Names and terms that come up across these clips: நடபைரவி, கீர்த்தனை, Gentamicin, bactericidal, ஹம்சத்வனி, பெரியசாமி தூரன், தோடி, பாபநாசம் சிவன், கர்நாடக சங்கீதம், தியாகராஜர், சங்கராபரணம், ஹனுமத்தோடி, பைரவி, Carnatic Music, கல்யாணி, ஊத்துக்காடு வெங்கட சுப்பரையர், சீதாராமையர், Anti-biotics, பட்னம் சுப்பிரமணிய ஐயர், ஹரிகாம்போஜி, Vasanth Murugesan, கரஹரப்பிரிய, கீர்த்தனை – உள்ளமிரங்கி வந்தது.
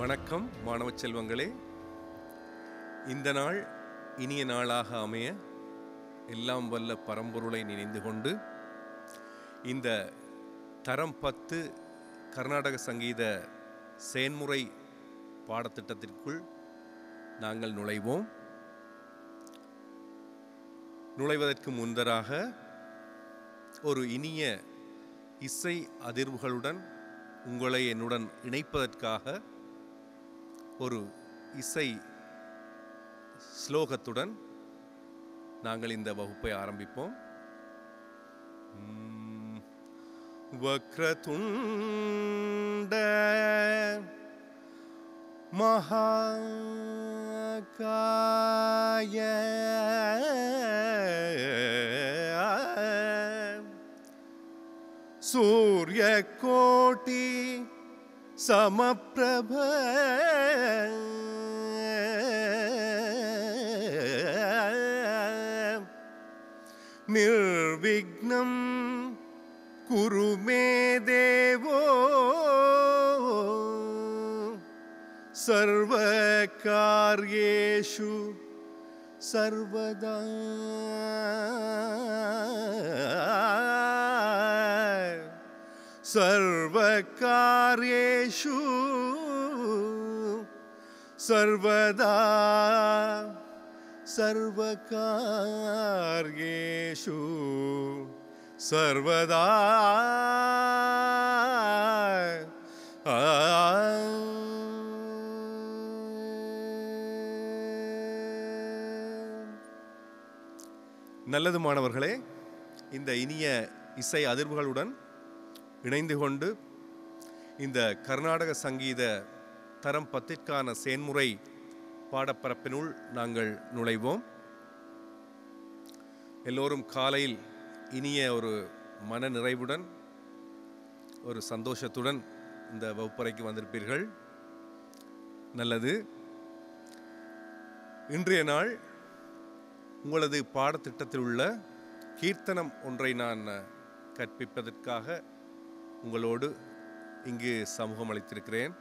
வணக்கம் மாணவ செல்வங்களே, இந்த நாள் இனிய நாளாக அமைய எல்லாம் வல்ல பரம்பொருளை நினைந்து கொண்டு இந்த தரம் 10 கர்நாடக சங்கீத செயன்முறை பாடத்திட்டத்திற்குள் நாங்கள் நுழைவோம். நுழைவதற்கு முன்னராக ஒரு இனிய இசை அதிர்வுகளுடன் உங்களை என்னுடன் இணைப்பதற்காக ஒரு இசை ஸ்லோகத்துடன் நாங்கள் இந்த வகுப்பை ஆரம்பிப்போம். வக்ரதுண்ட மகாகாய சூரிய கோட்டி समप्रभ निर्विघ्नं कुरु मे देवो सर्वकार्येषु सर्वदा सर्वकार्येषु सर्वदा सर्वकार्येषु सर्वदा நல்லது மாணவர்களே, இந்த இனிய இசை அதிர்வுகளுடன் இணைந்து கொண்டு இந்த கர்நாடக சங்கீத தரம் 10க்கான செயன்முறை பாடப்பரப்பினுள் நாங்கள் நுழைவோம். எல்லோரும் காலையில் இனிய ஒரு மன நிறைவுடன் ஒரு சந்தோஷத்துடன் இந்த வகுப்பறைக்கு வந்திருப்பீர்கள். நல்லது, இன்றைய நாள் உங்களது பாடத்திட்டத்தில் உள்ள கீர்த்தனம் ஒன்றை நான் கற்பிப்பதற்காக உங்களோடு இங்கு சமூகம் அளித்திருக்கிறேன்.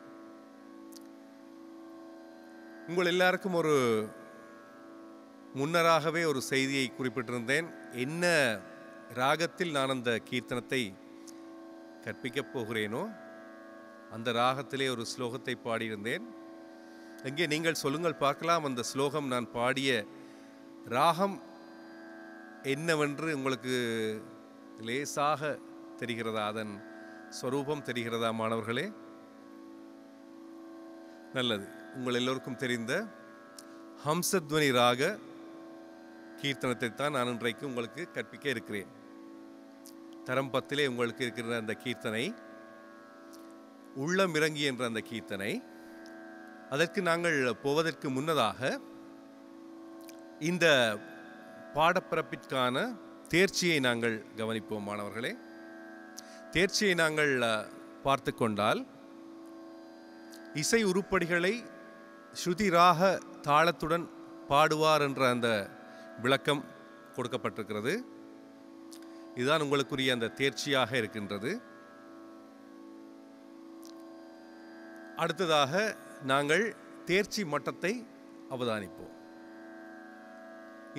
உங்கள் எல்லாருக்கும் ஒரு முன்னராகவே ஒரு செய்தியை குறிப்பிட்டிருந்தேன். என்ன ராகத்தில் நான் அந்த கீர்த்தனத்தை கற்பிக்கப் போகிறேனோ அந்த ராகத்திலே ஒரு ஸ்லோகத்தை பாடியிருந்தேன். இங்கே நீங்கள் சொல்லுங்கள் பார்க்கலாம், அந்த ஸ்லோகம் நான் பாடிய ராகம் என்னவென்று உங்களுக்கு லேசாக தெரிகிறதா? அதன் ஸ்வரூபம் தெரிகிறதா மாணவர்களே? நல்லது, உங்கள் எல்லோருக்கும் தெரிந்த ஹம்சத்வனி ராக கீர்த்தனத்தை தான் நான் இன்றைக்கு உங்களுக்கு கற்பிக்க இருக்கிறேன். தரம் 10லே உங்களுக்கு இருக்கிற அந்த கீர்த்தனை, உள்ளமிரங்கி என்ற அந்த கீர்த்தனை. அதற்கு நாங்கள் போவதற்கு முன்னதாக இந்த பாடப்பரப்பிற்கான தேர்ச்சியை நாங்கள் கவனிப்போம் மாணவர்களே. தேர்ச்சியை நாங்கள் பார்த்து கொண்டால் இசை உருப்படிகளை ஸ்ருதிராக தாளத்துடன் பாடுவார் என்ற அந்த விளக்கம் கொடுக்கப்பட்டிருக்கிறது. இதுதான் உங்களுக்குரிய அந்த தேர்ச்சியாக இருக்கின்றது. அடுத்ததாக நாங்கள் தேர்ச்சி மட்டத்தை அவதானிப்போம்.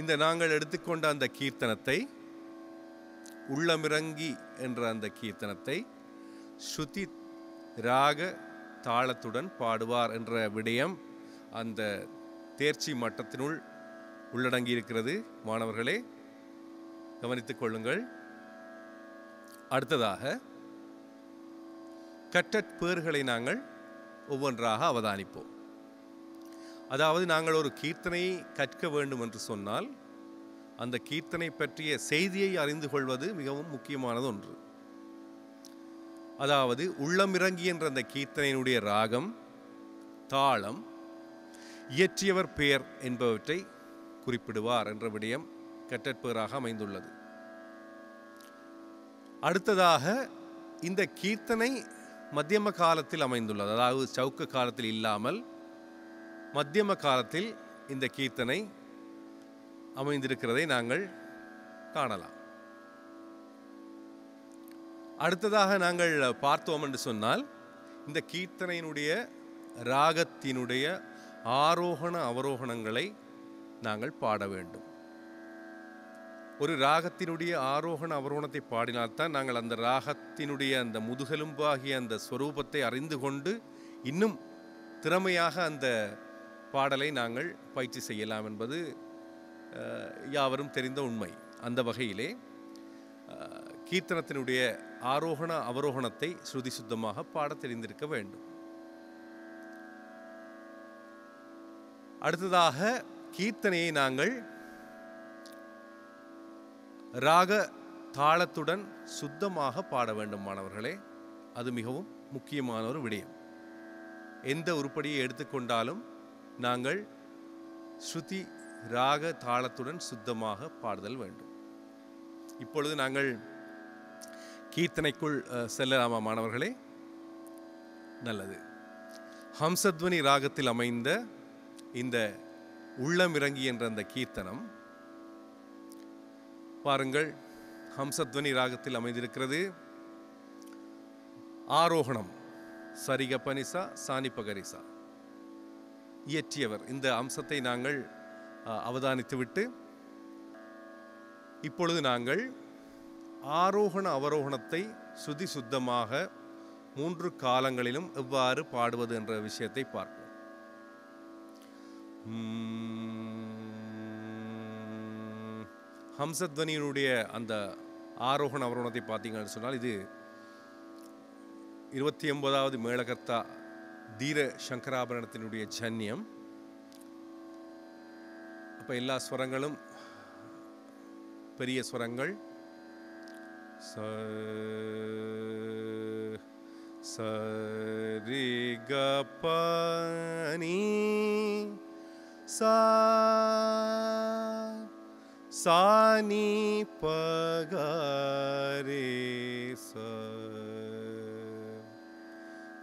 இந்த நாங்கள் எடுத்துக்கொண்ட அந்த கீர்த்தனத்தை, உள்ளமிரங்கி என்ற அந்த கீர்த்தனத்தை ஸ்ருதி ராக தாளத்துடன் பாடுவார் என்ற விடயம் அந்த தேர்ச்சி மட்டத்தினுள் உள்ளடங்கியிருக்கிறது மாணவர்களே, கவனித்துக் கொள்ளுங்கள். அடுத்ததாக கற்றற்பேறுகளை நாங்கள் ஒவ்வொன்றாக அவதானிப்போம். அதாவது நாங்கள் ஒரு கீர்த்தனையை கற்க வேண்டும் என்று சொன்னால் அந்த கீர்த்தனை பற்றிய செய்தியை அறிந்து கொள்வது மிகவும் முக்கியமானது ஒன்று. அதாவது உள்ளமிரங்கி என்ற அந்த கீர்த்தனையினுடைய ராகம், தாளம் இயற்றியவர் பெயர் என்பவற்றை குறிப்பிடுவார் என்ற விடயம் கட்டற்பேராக அமைந்துள்ளது. அடுத்ததாக இந்த கீர்த்தனை மத்தியம காலத்தில் அமைந்துள்ளது, அதாவது சவுக்க காலத்தில் இல்லாமல் மத்தியம காலத்தில் இந்த கீர்த்தனை அமைந்திருக்கிறதை நாங்கள் காணலாம். அடுத்ததாக நாங்கள் பார்த்தோம் என்று சொன்னால் இந்த கீர்த்தனையினுடைய ராகத்தினுடைய ஆரோகண அவரோகணங்களை நாங்கள் பாட வேண்டும். ஒரு ராகத்தினுடைய ஆரோகண அவரோகணத்தை பாடினால்தான் நாங்கள் அந்த ராகத்தினுடைய அந்த முதுகெலும்பாகிய அந்த ஸ்வரூபத்தை அறிந்து கொண்டு இன்னும் திறமையாக அந்த பாடலை நாங்கள் பயிற்சி செய்யலாம் என்பது யாவரும் தெரிந்த உண்மை. அந்த வகையிலே கீர்த்தனத்தினுடைய ஆரோகண அவரோகணத்தை ஸ்ருதி சுத்தமாக பாட தெரிந்திருக்க வேண்டும். அடுத்ததாக கீர்த்தனையை நாங்கள் ராக தாளத்துடன் சுத்தமாக பாட வேண்டும் மாணவர்களே. அது மிகவும் முக்கியமான ஒரு விடயம். எந்த உருப்படியை எடுத்துக்கொண்டாலும் நாங்கள் ஸ்ருதி ராக தாளத்துடன் சுத்தமாக பாடுதல் வேண்டும். இப்பொழுது நாங்கள் கீர்த்தனைக்குள் செல்லலாமா மாணவர்களே? நல்லது. ஹம்சத்வனி ராகத்தில் அமைந்த இந்த உள்ளமிரங்கி என்ற அந்த கீர்த்தனம் பாருங்கள், ஹம்சத்வனி ராகத்தில் அமைந்திருக்கிறது. ஆரோகணம் சரிகபனிசா சானிபகரிசா. இயற்றியவர் இந்த அம்சத்தை நாங்கள் அவதானித்துவிட்டு இப்பொழுது நாங்கள் ஆரோகண அவரோகணத்தை சுதி சுத்தமாக மூன்று காலங்களிலும் எவ்வாறு பாடுவது என்ற விஷயத்தை பார்ப்போம். ஹம்சத்வனியினுடைய அந்த ஆரோகண அவரோகணத்தை பார்த்தீங்கன்னு சொன்னால் இது 29வது மேளகர்த்தா தீர சங்கராபரணத்தினுடைய ஜன்யம். அப்போ எல்லா ஸ்வரங்களும் பெரிய ஸ்வரங்கள். ச சரி க ப நி சா சானி பகரே சா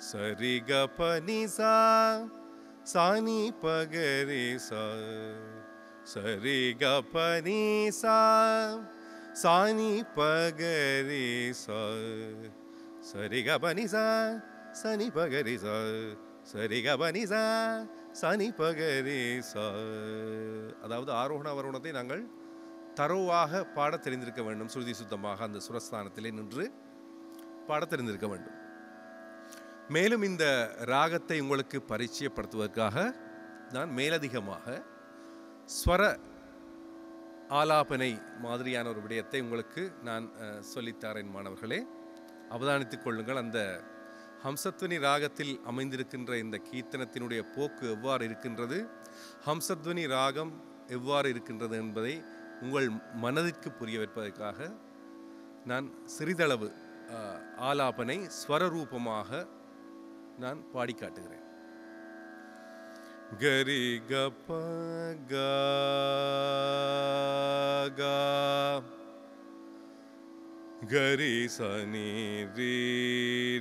சரி க ப நி சா சானி பகரே சா சரி க ப நி சா சானி பகரே சா சரி க ப நி சா சானி பகரே சா சரி க ப நி சா சானி பகரே சா. அதாவது ஆரோகண அவரோகணத்தை நாங்கள் தரோவாக பாட தெரிந்திருக்க வேண்டும். ஸ்ருதி சுத்தமாக அந்த சுரஸ்தானத்திலே நின்று பாட தெரிந்திருக்க வேண்டும். மேலும் இந்த ராகத்தை உங்களுக்கு பரிச்சயப்படுத்துவதற்காக நான் மேலதிகமாக ஸ்வர ஆலாபனை மாதிரியான ஒரு விடயத்தை உங்களுக்கு நான் சொல்லித்தாரேன் மாணவர்களே. அவதானித்துக் கொள்ளுங்கள், அந்த ஹம்சத்வனி ராகத்தில் அமைந்திருக்கின்ற இந்த கீர்த்தனத்தினுடைய போக்கு எவ்வாறு இருக்கின்றது, ஹம்சத்வனி ராகம் எவ்வாறு இருக்கின்றது என்பதை உங்கள் மனதிற்கு புரிய வைப்பதற்காக நான் சிறிதளவு ஆலாபனை ஸ்வரரூபமாக நான் பாடி காட்டுகிறேன். கரி க ப க க கரி ச நி ரி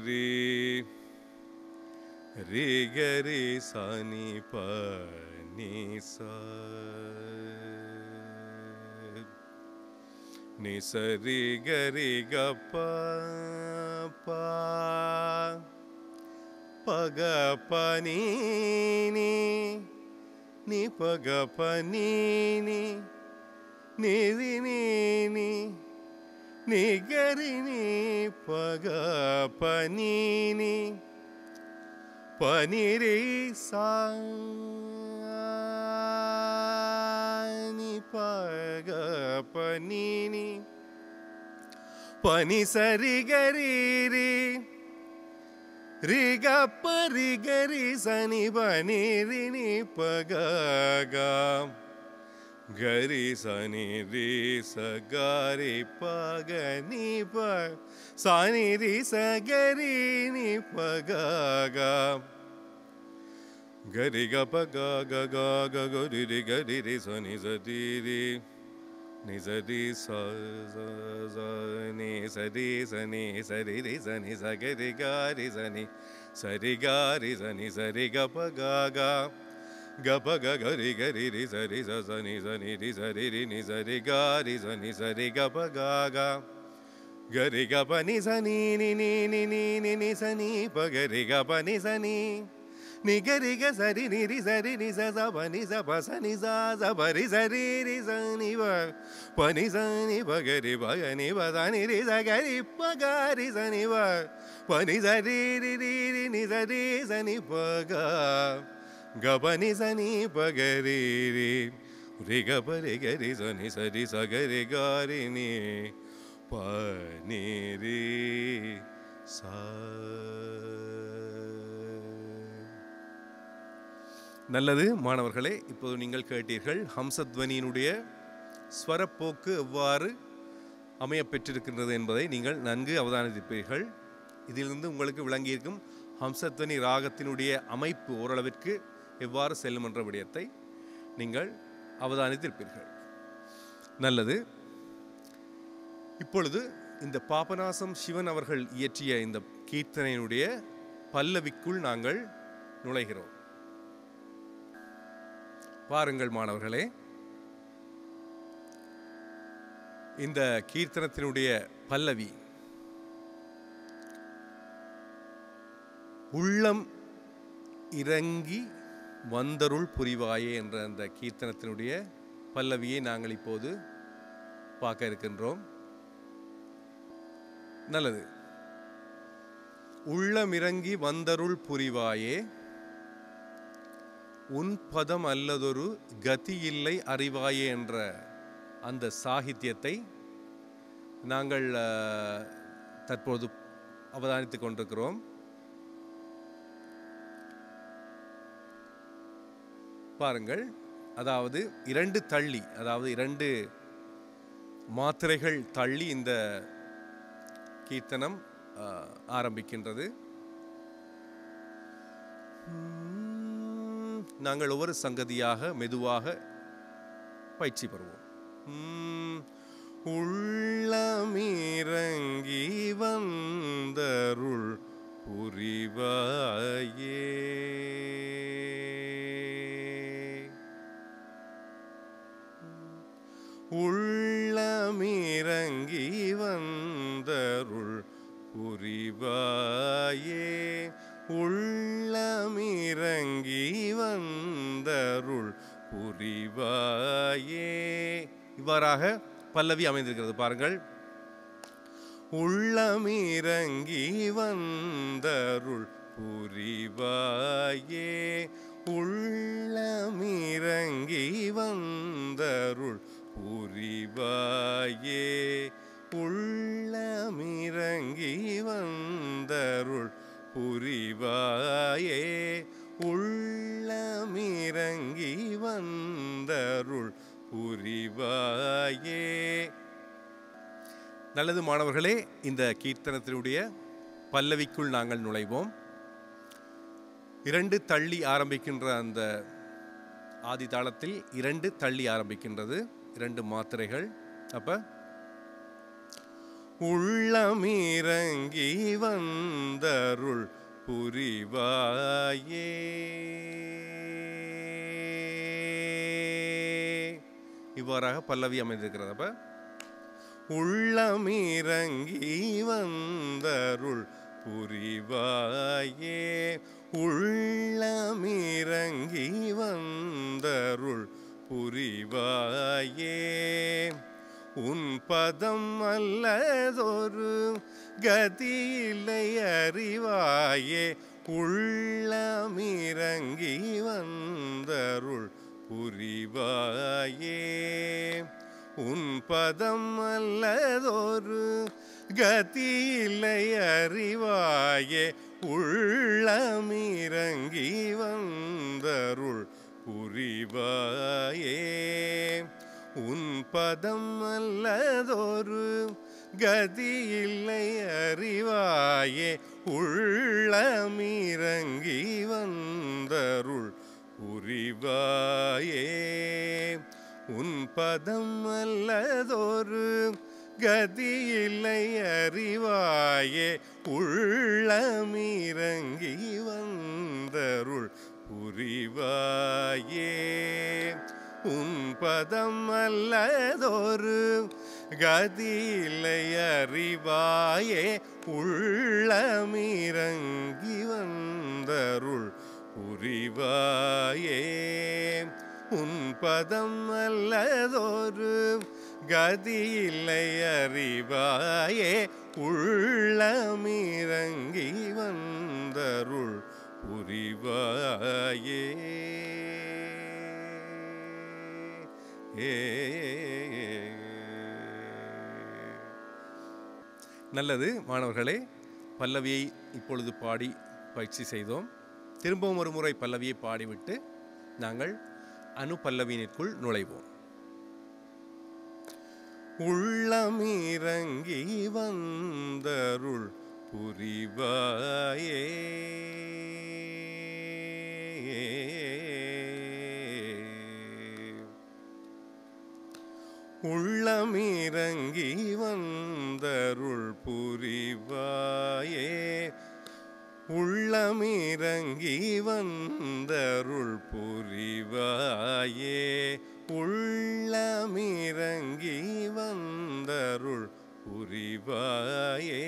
ரி ரி கரி ச நி ப நி ச ni sa ri ga pa pa pa ga pa ni ni ni pa ga pa ni ni ni ni ni ni ni ga ri ni pa ga pa ni ni pa ni ri sa ni pa ga pa ni ni pa ni sa ri ga ri ga pa ri ga ri sa ni ba ni ri ni pa ga ga ri sa ni ri sa ga ri pa ga ni pa sa ni ri sa ga ri ni pa ga ga गरी ग गरी रि गरी रि स नि सदी रि नि सदी सनि सदी सनि सरी रि सनि स गरी गारी सनि सरी गारी सनि सरी ग ग गरी गरी रि सरी सनि सनि रि सरी रि नि सरी गारी सनि सरी ग गरी ग नि सनि नि नि नि नि सनि प गरी ग नि सनि नि गरी ग सरी नि रि सरी नि स प नि स प स नि स प रि सरी रि स नि प नि स नि प गरी प ग नि प स नि रि स गरी प ग रि स नि प नि स रि रि नि स रि स नि प ग नि स नि प गरी रि रि ग प रि ग रि स नि स रि स गरी ग रि नि प नि रि स நல்லது மாணவர்களே, இப்போது நீங்கள் கேட்டீர்கள் ஹம்சத்வனியினுடைய ஸ்வரப்போக்கு எவ்வாறு அமையப்பெற்றிருக்கின்றது என்பதை நீங்கள் நன்கு அவதானித்திருப்பீர்கள். இதிலிருந்து உங்களுக்கு விளங்கியிருக்கும் ஹம்சத்வனி ராகத்தினுடைய அமைப்பு ஓரளவிற்கு எவ்வாறு செல்லும் என்ற விடயத்தை நீங்கள் அவதானித்திருப்பீர்கள். நல்லது, இப்பொழுது இந்த பாபநாசம் சிவன் அவர்கள் இயற்றிய இந்த கீர்த்தனையினுடைய பல்லவிக்குள் நாங்கள் நுழைகிறோம். பாருங்கள் மாணவர்களே, இந்த கீர்த்தனத்தினுடைய பல்லவி உள்ளம் இறங்கி வந்தருள் புரிவாயே என்ற அந்த கீர்த்தனத்தினுடைய பல்லவியை நாங்கள் இப்போது பார்க்க இருக்கின்றோம். நல்லது, உள்ளமிரங்கி வந்தருள் புரிவாயே, உன் பதம் அல்லதொரு கதி இல்லை அறிவாயே என்ற அந்த சாகித்யத்தை நாங்கள் தற்போது அவதானித்து கொண்டிருக்கிறோம். பாருங்கள், அதாவது இரண்டு தள்ளி, அதாவது இரண்டு மாத்திரைகள் தள்ளி இந்த கீர்த்தனம் ஆரம்பிக்கின்றது. நாங்கள் ஒவ்வொரு சங்கதியாக மெதுவாக பயிற்சி பெறுவோம். உள்ளமிரங்கி வந்தருள் புரிவாயே, உள்ளமிரங்கி வந்தருள் புரிவாயே, உள்ளமிரங்கி வந்தருள் புரிவாயே. இவ்வாறாக பல்லவி அமைந்திருக்கிறது. பாருங்கள், உள்ளமிரங்கி வந்தருள் புரிவாயே, உள்ளமிரங்கி வந்தருள் புரிவாயே, உள்ளமிரங்கி வந்தருள் புரிவாயே, உள்ளமிரங்கி வந்தருள் புரிவாயே. நல்லது மாணவர்களே, இந்த கீர்த்தனத்தினுடைய பல்லவிக்குள் நாங்கள் நுழைவோம். இரண்டு தள்ளி ஆரம்பிக்கின்ற அந்த ஆதி தாளத்தில் இரண்டு தள்ளி ஆரம்பிக்கின்றது, இரண்டு மாத்திரைகள். அப்போ உள்ளமிரங்கி வந்தருள் புரிவாயே, இவ்வாறாக பல்லவி அமைந்திருக்கிறது. அப்ப உள்ளமிரங்கி வந்தருள் புரிவாயே, உள்ளமிரங்கி வந்தருள் புரிவாயே, உன் பதம் அல்லதொரு கதியில்லை அறிவாயே, உள்ளமிரங்கி வந்தருள் புரிவாயே, உன் பதம் அல்லதொரு கதியில்லை அறிவாயே, உள்ளமிரங்கி வந்தருள் புரிவாயே, உன் பதம் அல்லதொரு கதியில்லை அறிவாயே, உள்ளமிரங்கி வந்தருள் அறிவாயே உன் பதம் அல்லதொரு கதியில்லை அறிவாயே உள்ளமிரங்கி வந்தருள் புரிவாயே உன் பதம் அல்லதொரு கதியில்லை அறிவாயே உள்ளமிரங்கி வந்தருள் புரிவாயே உன் பதம் அல்லதொரு கதியில்லை அறிவாயே உள்ளமிரங்கி வந்தருள் புரிவாயே நல்லது மாணவர்களே, பல்லவியை இப்பொழுது பாடி பயிற்சி செய்தோம். திரும்பவும் ஒரு முறை பல்லவியை பாடிவிட்டு நாங்கள் அனுபல்லவியினுக்குள் நுழைவோம். உள்ளமிரங்கி வந்தருள் புரிவாயே உள்ளமிரங்கி வந்தருள் புரிவாயே உள்ளமிரங்கி வந்தருள் புரிவாயே உள்ளமிரங்கி வந்தருள் புரிவாயே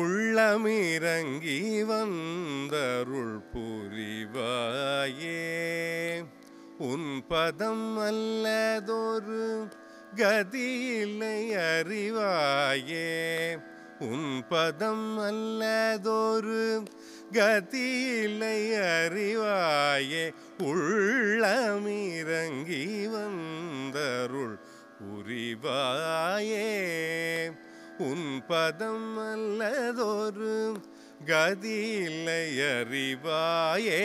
உள்ளமிரங்கி வந்தருள் புரிவாயே உன் பதம் அல்லதொரு கதியில்லை அறிவாயே உன் பதம் அல்லதொரு கதியில்லை அறிவாயே உள்ளமிரங்கி வந்தருள் புரிவாயே உன் பதம் அல்லதொரு கதியில்லை அறிவாயே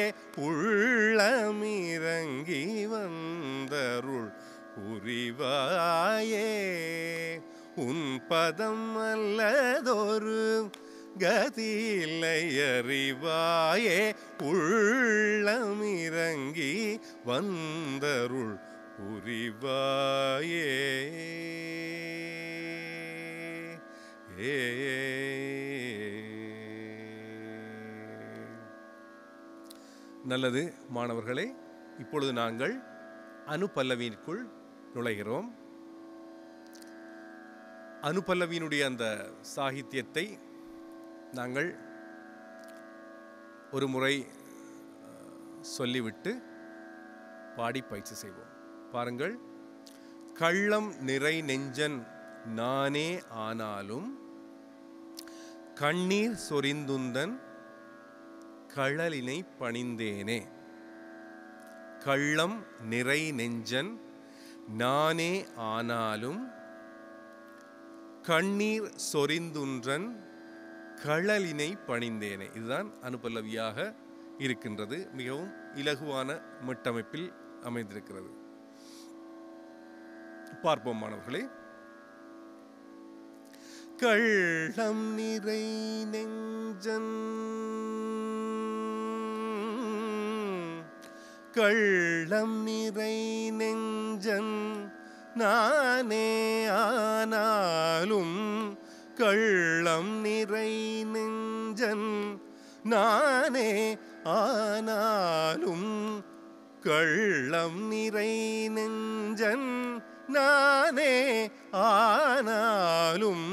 உள்ளமிரங்கி வந்தருள் புரிவாயே உன் பதம் அல்லதொரு கதியில்லை அறிவாயே உள்ளமிரங்கி வந்தருள் புரிவாயே நல்லது மாணவர்களே, இப்பொழுது நாங்கள் அனுபல்லவியினுக்குள் நுழைகிறோம். அனுபல்லவியினுடைய அந்த சாகித்யத்தை நாங்கள் ஒரு முறை சொல்லிவிட்டு பாடி பயிற்சி செய்வோம். பாருங்கள். கள்ளம் நிறை நெஞ்சன் நானே ஆனாலும் கண்ணீர் சொரிந்துந்தன் கழலினை பணிந்தேனே. கள்ளம் நிறை நெஞ்சன் நானே ஆனாலும் கண்ணீர் சொரிந்துன்றன் கழலினை பணிந்தேனே. இதுதான் அனுபல்லவியாக இருக்கின்றது. மிகவும் இலகுவான மீட்டமைப்பில் அமைந்திருக்கிறது. பார்ப்போம் மாணவர்களே. கள்ளம் நிறை நெஞ்சன் கள்ளம் நிறை நெஞ்சன் நானே ஆனாலும் கள்ளம் நிறை நெஞ்சன் நானே ஆனாலும் கள்ளம் நிறை நெஞ்சன் நானே ஆனாலும்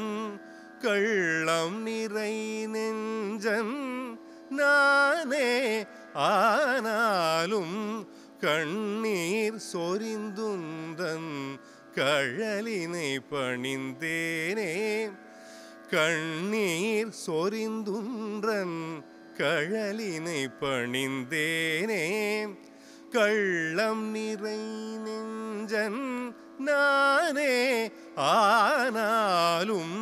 கள்ளம் நிறை நெஞ்சன் நானே ஆனாலும் கண்ணீர் சொரிந்துந்தன் கழலினை பணிந்தேனே. கண்ணீர் சொரிந்துன்றன் கழலினை பணிந்தேனே. கள்ளம் நிறை நெஞ்சன் நானே ஆனாலும்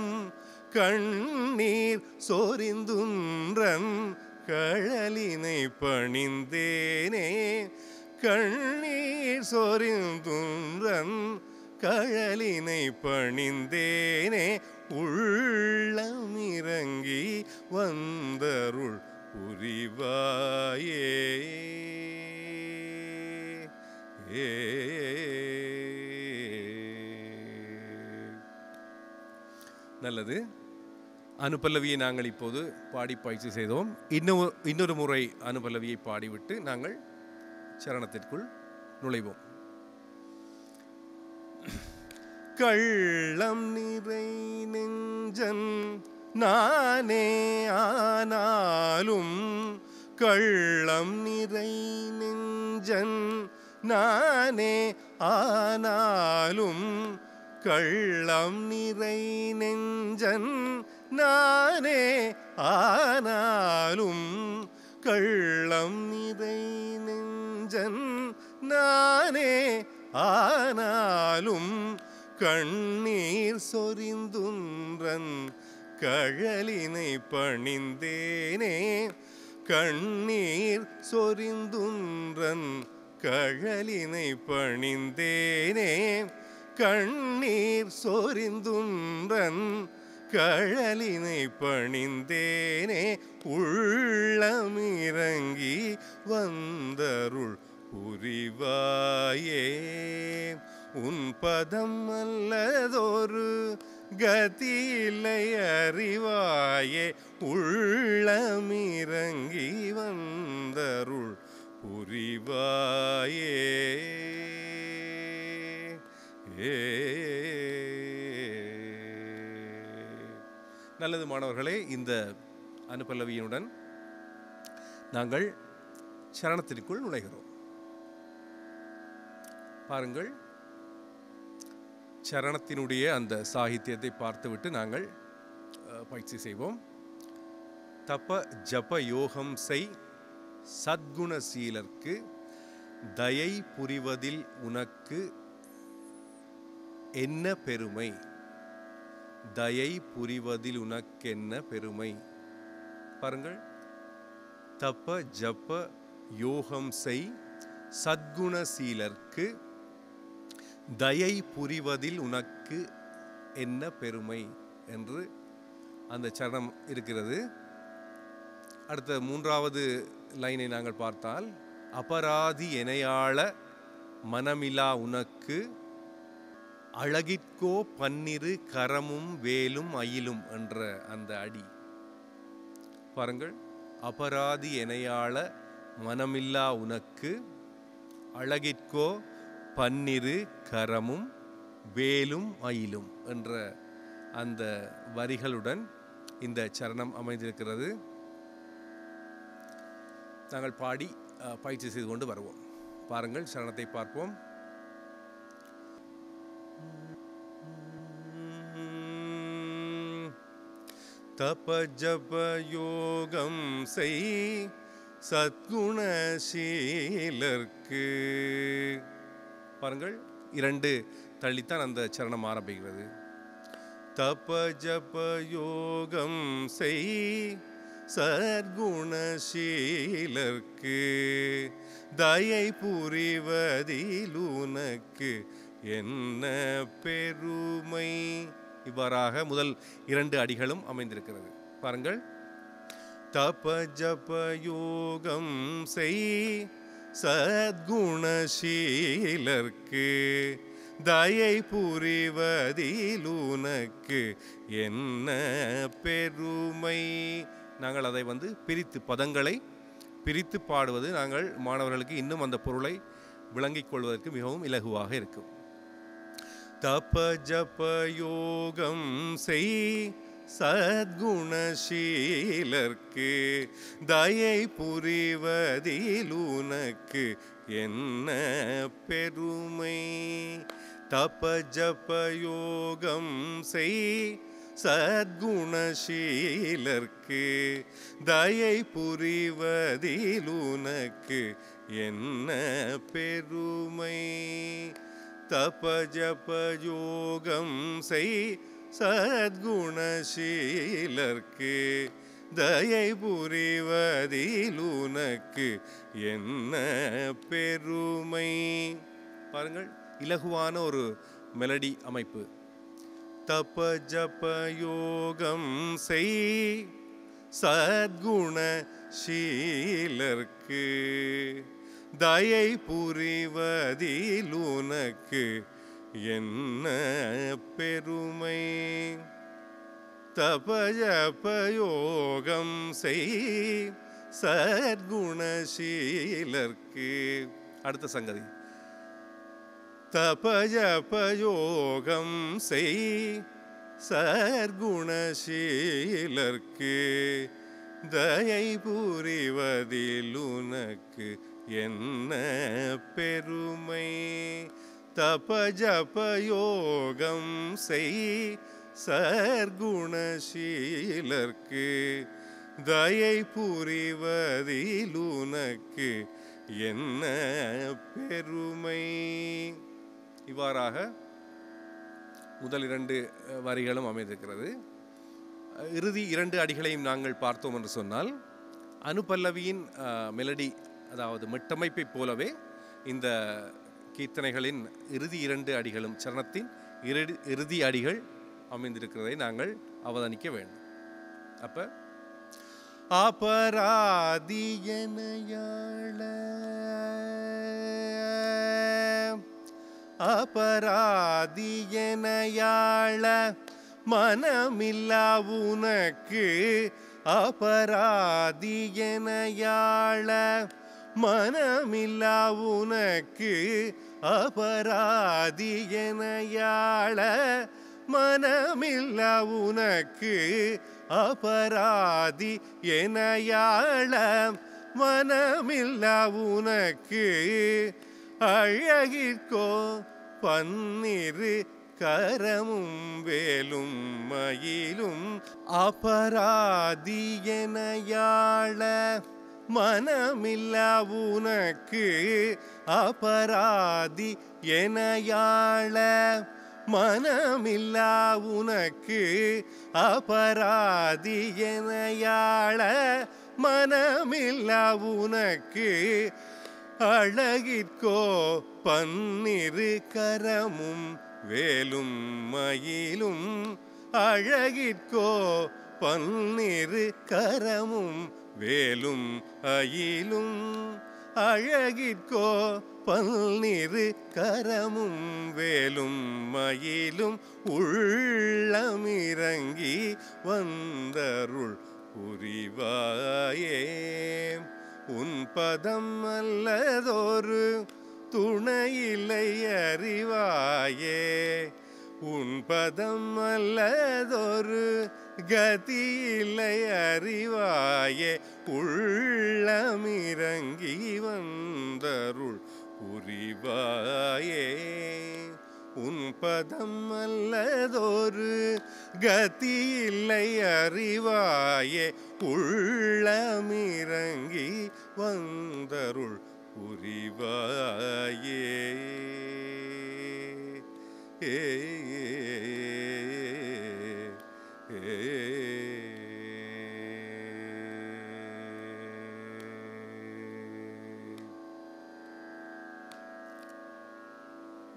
கண்ணீர் சொரிந்துன்றன் கழலினை பணிந்தேனே. கண்ணீர் சொரிந்துன்றன் கழலினை பணிந்தேனே உள்ளமிரங்கி வந்தருள் புரிவாயே. நல்லது. அனுப்பல்லவியை நாங்கள் இப்போது பாடி பயிற்சி செய்தோம். இன்னொரு முறை அனுப்பல்லவியை பாடிவிட்டு நாங்கள் சரணத்திற்குள் நுழைவோம். கள்ளம் நிறை நெஞ்சன் நானே ஆனாலும், கள்ளம் நிறை நெஞ்சன் நானே ஆனாலும், கள்ளம் நிறை நெஞ்சன் நானே ஆனாலும், கள்ளம் நிறை நெஞ்சன் நானே ஆனாலும், கண்ணீர் சொரிந்துன்றன் கழலினை பணிந்தேனே, கண்ணீர் சொரிந்துன்றன் கழலினை பணிந்தேனே, கண்ணீர் சொரிந்துன்றன் கழலினை பணிந்தேனே, உள்ளமிரங்கி வந்தருள் புரிவாயே, உன் பதம் அல்லதொரு கதியில்லை அறிவாயே, உள்ளமிரங்கி வந்தருள் புரிவாயே. நல்லது மாணவர்களே, இந்த அனுப்பல்லவியுடன் நாங்கள் சரணத்திற்குள் நுழைகிறோம். பாருங்கள், சரணத்தினுடைய அந்த சாகித்யத்தை பார்த்துவிட்டு நாங்கள் பயிற்சி செய்வோம். தப ஜப யோகம் செய் சத்குணசீலர்க்கு, தயை புரிவதில் உனக்கு என்ன பெருமை, தயை புரிவதில் உனக்கென்ன பெருமை. பாருங்கள், தப ஜப யோகம் செய் சத்குணசீலர்க்கு, தயை புரிவதில் உனக்கு என்ன பெருமை என்று அந்த சரணம் இருக்கிறது. அடுத்த மூன்றாவது லைனை நாங்கள் பார்த்தால், அபராதி எனையாள மனமிலா உனக்கு, அழகிற்கோ பன்னிரு கரமும் வேலும் அயிலும் என்ற அந்த அடி. பாருங்கள், அபராதி எனையாள மனமில்லா உனக்கு, அழகிற்கோ பன்னிரு கரமும் வேலும் அயிலும் என்ற அந்த வரிகளுடன் இந்த சரணம் அமைந்திருக்கிறது. நாங்கள் பாடி பயிற்சி செய்து கொண்டு வருவோம். பாருங்கள், சரணத்தை பார்ப்போம். தபஜப யோகம் செய் சத்குணசீலர்க்கு. பாருங்கள், இரண்டு தள்ளித்தான் அந்த சரணம் ஆரம்பிக்கிறது. தபஜப யோகம் செய் சத்குணசீலர்க்கு, தயை புரிவதில் உனக்கு என்ன பெருமை. இவ்வாறாக முதல் இரண்டு அடிகளும் அமைந்திருக்கிறது. பாருங்கள், தபஜப யோகம் செய் சத்குணசீலர்க்கு, தயை புரிவதில் உனக்கு என்ன பெருமை. நாங்கள் அதை பிரித்து பதங்களை பிரித்து பாடுவது நாங்கள் மாணவர்களுக்கு இன்னும் அந்த பொருளை விளங்கிக் கொள்வதற்கு மிகவும் இலகுவாக இருக்கும். தபஜப யோகம் செய் சத்குணசீலர்க்கு, தயை புரிவதில் உனக்கு என்ன பெருமை. தபஜப யோகம் செய் சத்குணசீலர்க்கு, தயை புரிவதில் உனக்கு என்ன பெருமை. தபஜப யோகம் செய் சத்குணசீலர்க்கு, தயை புரிவதில் உனக்கு என்ன பெருமை. பாருங்கள், இலகுவான ஒரு மெலடி அமைப்பு. தபஜப யோகம் செய் சத்குணசீலர்க்கு, தயை புரிவதில் உனக்கு என்ன பெருமை? தபஜபயோகம் செய் சத்குணசீலர்க்கு. அடுத்த சங்கதி, தபஜபயோகம் செய் சத்குணசீலர்க்கு தயை புரிவதில் உனக்கு என்ன பெருமை? தபஜபயோகம் செய் சத்குணசீலர்க்கு தயை புரிவதில் உனக்கு என்ன பெருமை? இவ்வாறாக முதல் இரண்டு வரிகளும் அமைந்திருக்கிறது. இறுதி இரண்டு அடிகளையும் நாங்கள் பார்த்தோம் என்று சொன்னால், அனுபல்லவியின் மெலடி அதாவது மெட்டமைப்பை போலவே இந்த கீர்த்தனைகளின் இறுதி இரண்டு அடிகளும் சரணத்தின் இறுதி அடிகள் அமைந்திருக்கிறதை நாங்கள் அவதானிக்க வேண்டும். அப்போ அபராதியனையாள அபராதியனையாள மனமில்லா உனக்கு அபராதியனையாள மனமில்லா உனக்கு அபராதியனையாள மனமில்லா உனக்கு அபராதி எனையாள மனமில்லா உனக்கு அழகிற்கோ பன்னிரு கரமும் வேலும் மயிலும் அபராதி எனையாள மனமில்லா உனக்கு அபராதி எனையாள மனமில்லா உனக்கு அபராதி எனையாள மனமில்லா உனக்கு அழகிற்கோ பன்னிரு கரமும் வேலும் மயிலும் அழகிற்கோ பன்னிரு கரமும் வேலும் அயிலும் அழகிற்கோ பல்நிறு கரமும் வேலும் மயிலும் உள்ளமிரங்கி வந்தருள் புரிவாயே. உன் பதம் அல்லதொரு துணையில்லை அறிவாயே, உன் பதம் அல்லதொரு கதியில்லை அறிவாயே. உள்ளமிரங்கி வந்தருள் புரிவாயே. உன் பதம் அல்லதொரு கதியில்லை அறிவாயே. உள்ளமிரங்கி வந்தருள் புரிவாயே.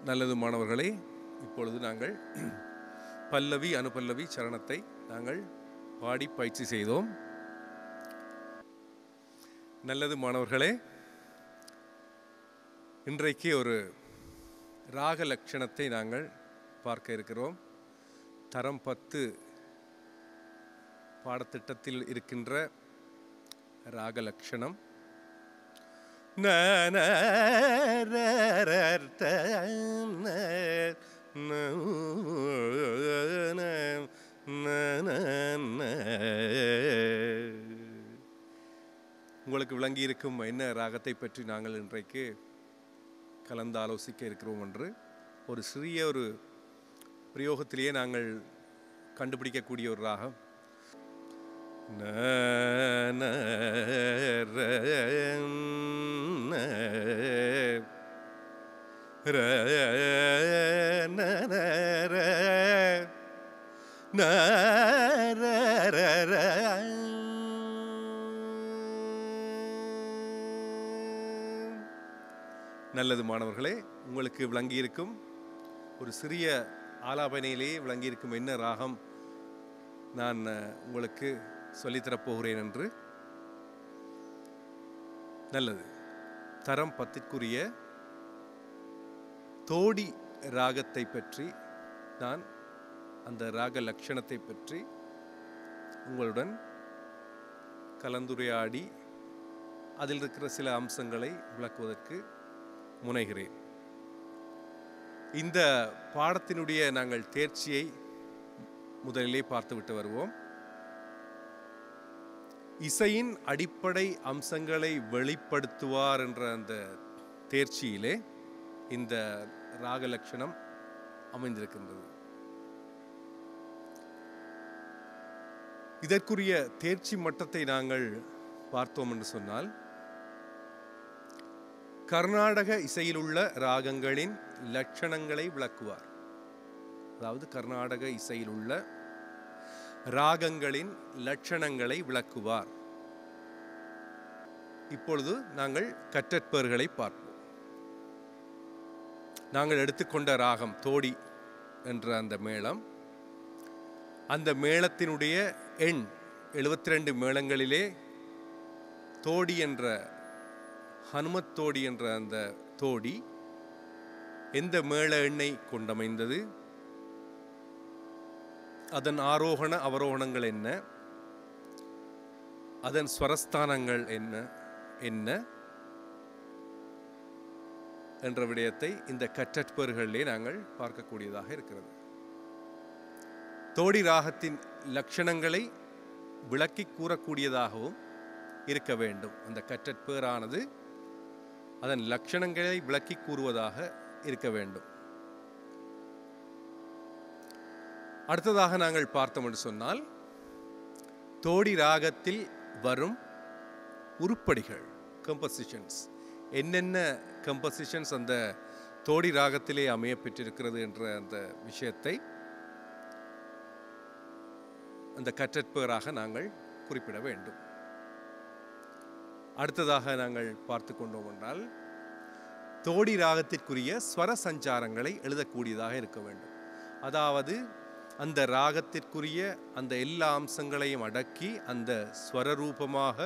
நல்லது மாணவர்களே, இப்பொழுது நாங்கள் பல்லவி அனுபல்லவி சரணத்தை நாங்கள் பாடி பயிற்சி செய்தோம். நல்லது மாணவர்களே, இன்றைக்கு ஒரு ராக லட்சணத்தை நாங்கள் பார்க்க இருக்கிறோம். தரம் 10 பாடத்திட்டத்தில் இருக்கின்ற ராக லட்சணம். உங்களுக்கு விளங்கியிருக்கும் என்ன ராகத்தை பற்றி நாங்கள் இன்றைக்கு கலந்து ஆலோசிக்க இருக்கிறோம் என்று ஒரு சிறிய ஒரு பிரயோகத்திலேயே நாங்கள் கண்டுபிடிக்கக்கூடிய ஒரு ராகம். நல்லது மாணவர்களே, உங்களுக்கு விளங்கியிருக்கும் ஒரு சிறிய ஆலாபனையிலேயே விளங்கியிருக்கும் என்ன ராகம் நான் உங்களுக்கு சொல்லித்தரப்போகிறேன் என்று. நல்லது, கரம் பத்திற்குரிய தோடி ராகத்தை பற்றி, நான் அந்த ராக லட்சணத்தை பற்றி உங்களுடன் கலந்துரையாடி அதில் இருக்கிற சில அம்சங்களை விளக்குவதற்கு முனைகிறேன். இந்த பாடத்தினுடைய நாங்கள் தேர்ச்சியை முதலிலே பார்த்துவிட்டு வருவோம். இசையின் அடிப்படை அம்சங்களை வெளிப்படுத்துவார் என்ற அந்த தேர்ச்சியிலே இந்த ராக லட்சணம் அமைந்திருக்கின்றது. இதற்குரிய தேர்ச்சி மட்டத்தை நாங்கள் பார்த்தோம் என்று சொன்னால், கர்நாடக இசையிலுள்ள ராகங்களின் லட்சணங்களை விளக்குவார். அதாவது கர்நாடக இசையிலுள்ள ராகங்களின் லட்சணங்களை விளக்குவார். இப்பொழுது நாங்கள் கற்றற்பர்களை பார்ப்போம். நாங்கள் எடுத்துக்கொண்ட ராகம் தோடி என்ற அந்த மேளம். அந்த மேளத்தினுடைய எண் 72 மேளங்களிலே தோடி என்ற ஹனுமத் தோடி என்ற அந்த தோடி எந்த மேள எண்ணை கொண்டமைந்தது, அதன் ஆரோகண அவரோகணங்கள் என்ன, அதன் ஸ்வரஸ்தானங்கள் என்ன என்ற விடயத்தை இந்த கற்றற்பர்களிலே நாங்கள் பார்க்கக்கூடியதாக இருக்கிறது. தோடி ராகத்தின் லட்சணங்களை விளக்கி கூறக்கூடியதாகவும் இருக்க வேண்டும். அந்த கற்றற்பேரானது அதன் லட்சணங்களை விளக்கி கூறுவதாக இருக்க வேண்டும். அடுத்ததாக நாங்கள் பார்த்தோம் என்று சொன்னால், தோடி ராகத்தில் வரும் உருப்படிகள், கம்போசிஷன்ஸ், என்னென்ன கம்போசிஷன்ஸ் அந்த தோடி ராகத்திலே அமைய பெற்றிருக்கிறது என்ற அந்த விஷயத்தை அந்த கற்றற்பேராக நாங்கள் குறிப்பிட வேண்டும். அடுத்ததாக நாங்கள் பார்த்து கொண்டோம் என்றால், தோடி ராகத்திற்குரிய ஸ்வர சஞ்சாரங்களை எழுதக்கூடியதாக இருக்க வேண்டும். அதாவது அந்த ராகத்திற்குரிய அந்த எல்லா அம்சங்களையும் அடக்கி அந்த ஸ்வரரூபமாக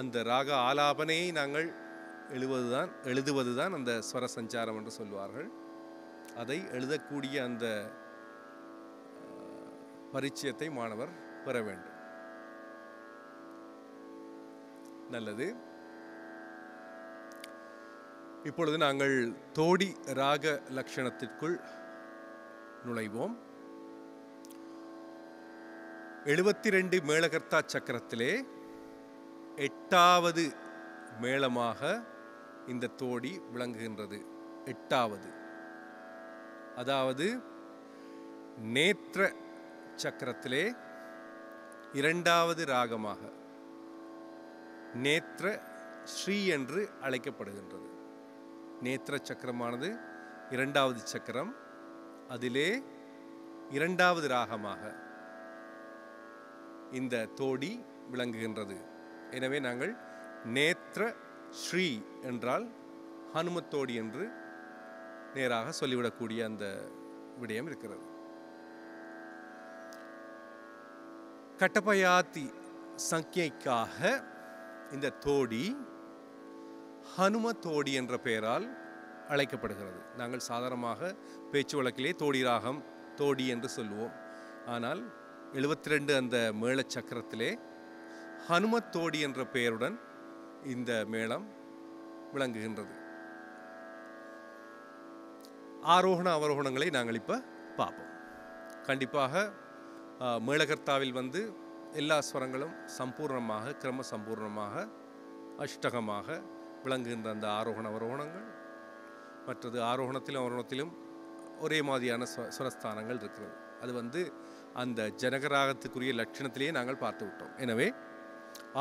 அந்த ராக ஆலாபனையை நாங்கள் எழுதுவதுதான் அந்த ஸ்வர சஞ்சாரம் என்று சொல்வார்கள். அதை எழுதக்கூடிய அந்த பரிச்சயத்தை மாணவர் பெற வேண்டும். நல்லது. இப்பொழுது நாங்கள் தோடி ராக லட்சணத்திற்குள் நுழைவோம். 72 மேளகர்த்தா சக்கரத்திலே 8வது மேளமாக இந்த தோடி விளங்குகின்றது. 8வது, அதாவது நேத்ர சக்கரத்திலே 2வது ராகமாக நேத்ர ஸ்ரீ என்று அழைக்கப்படுகின்றது. நேத்ர சக்கரமானது 2வது சக்கரம். அதிலே 2வது ராகமாக இந்த தோடி விளங்குகின்றது. எனவே நாங்கள் நேத்ர ஸ்ரீ என்றால் ஹனுமத்தோடி என்று நேராக சொல்லிவிடக்கூடிய அந்த விடயம் இருக்கிறது. கட்டபயாத்தி சங்கைக்காக இந்த தோடி ஹனுமத்தோடி என்ற பெயரால் அழைக்கப்படுகிறது. நாங்கள் சாதாரணமாக பேச்சு வழக்கிலே தோடி ராகம் தோடி என்று சொல்லுவோம். ஆனால் 72 அந்த மேள சக்கரத்திலே ஹனுமத்தோடி என்ற பெயருடன் இந்த மேளம் விளங்குகின்றது. ஆரோகண அவரோகணங்களை நாங்கள் இப்போ பார்ப்போம். கண்டிப்பாக மேளகர்த்தாவில் வந்து எல்லா ஸ்வரங்களும் சம்பூர்ணமாக, கிரம சம்பூர்ணமாக, அஷ்டகமாக விளங்குகின்ற அந்த ஆரோகண அவரோகணங்கள், மற்றது ஆரோகணத்திலும் அவரோகணத்திலும் ஒரே மாதிரியான ஸ்வரஸ்தானங்கள் இருக்கிறது. அது வந்து அந்த ஜனகராகத்துக்குரிய லட்சணத்திலேயே நாங்கள் பார்த்து விட்டோம். எனவே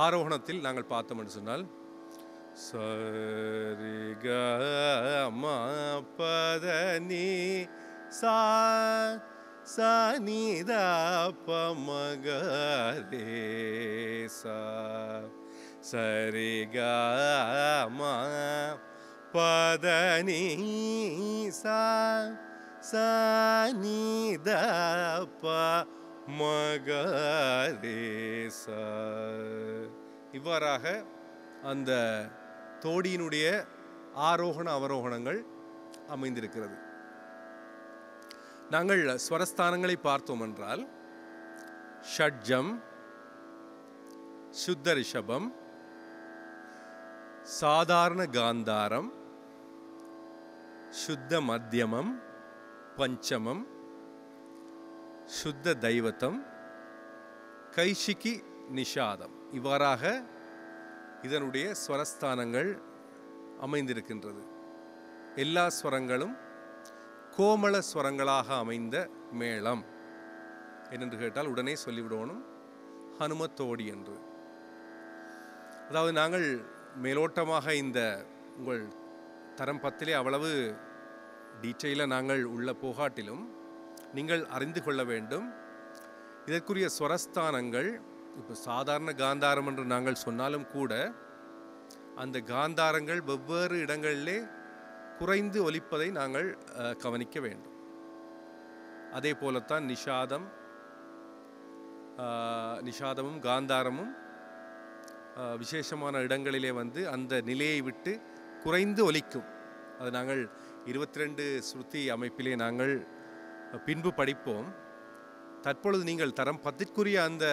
ஆரோகணத்தில் நாங்கள் பார்த்தோம் என்று சொன்னால், சரிகமபதனி சா சனிதா பமகரே சா சரிகமபதனி சா சனிதா பமகரே சா. இவ்வாறாக அந்த தோடியினுடைய ஆரோகண அவரோகணங்கள் அமைந்திருக்கிறது. நாங்கள் ஸ்வரஸ்தானங்களை பார்த்தோம் என்றால் ஷட்ஜம், சுத்த ரிஷபம், சாதாரண காந்தாரம், சுத்த மத்தியமம், பஞ்சமம், சுத்த தைவத்தம், கைஷிகி நிஷாதம். இவ்வாறாக இதனுடைய ஸ்வரஸ்தானங்கள் அமைந்திருக்கின்றது. எல்லா ஸ்வரங்களும் கோமள ஸ்வரங்களாக அமைந்த மேளம். என்னென்று கேட்டால் உடனே சொல்லிவிடணும், ஹனுமத்தோடி என்று. அதாவது நாங்கள் மேலோட்டமாக இந்த உங்கள் தரம் பத்திலே அவ்வளவு டீட்டெயிலாக நாங்கள் உள்ள போகாட்டிலும் நீங்கள் அறிந்து கொள்ள வேண்டும் இதற்குரிய ஸ்வரஸ்தானங்கள். இப்போ சாதாரண காந்தாரம் என்று நாங்கள் சொன்னாலும் கூட அந்த காந்தாரங்கள் வெவ்வேறு இடங்களிலே குறைந்து ஒலிப்பதை நாங்கள் கவனிக்க வேண்டும். அதே போலத்தான் நிஷாதமும் காந்தாரமும் விசேஷமான இடங்களிலே வந்து அந்த நிலையை விட்டு குறைந்து ஒலிக்கும். அது நாங்கள் 22 ஸ்ருதி அமைப்பிலே நாங்கள் பின்பு படிப்போம். தற்பொழுது நீங்கள் தரம் 10க்குரிய அந்த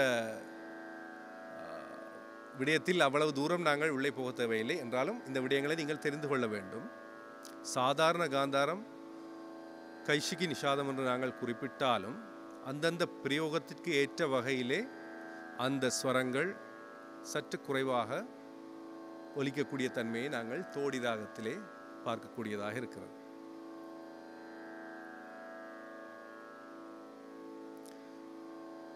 விடயத்தில் அவ்வளவு தூரம் நாங்கள் உள்ளே போக தேவையில்லை. என்றாலும் இந்த விடயங்களை நீங்கள் தெரிந்து கொள்ள வேண்டும். சாதாரண காந்தாரம், கைஷிகி நிஷாதம் என்று நாங்கள் குறிப்பிட்டாலும் அந்தந்த பிரயோகத்திற்கு ஏற்ற வகையிலே அந்த ஸ்வரங்கள் சற்று குறைவாக ஒலிக்கக்கூடிய தன்மையை நாங்கள் தோடி ராகத்திலே பார்க்கக்கூடியதாக இருக்கிறது.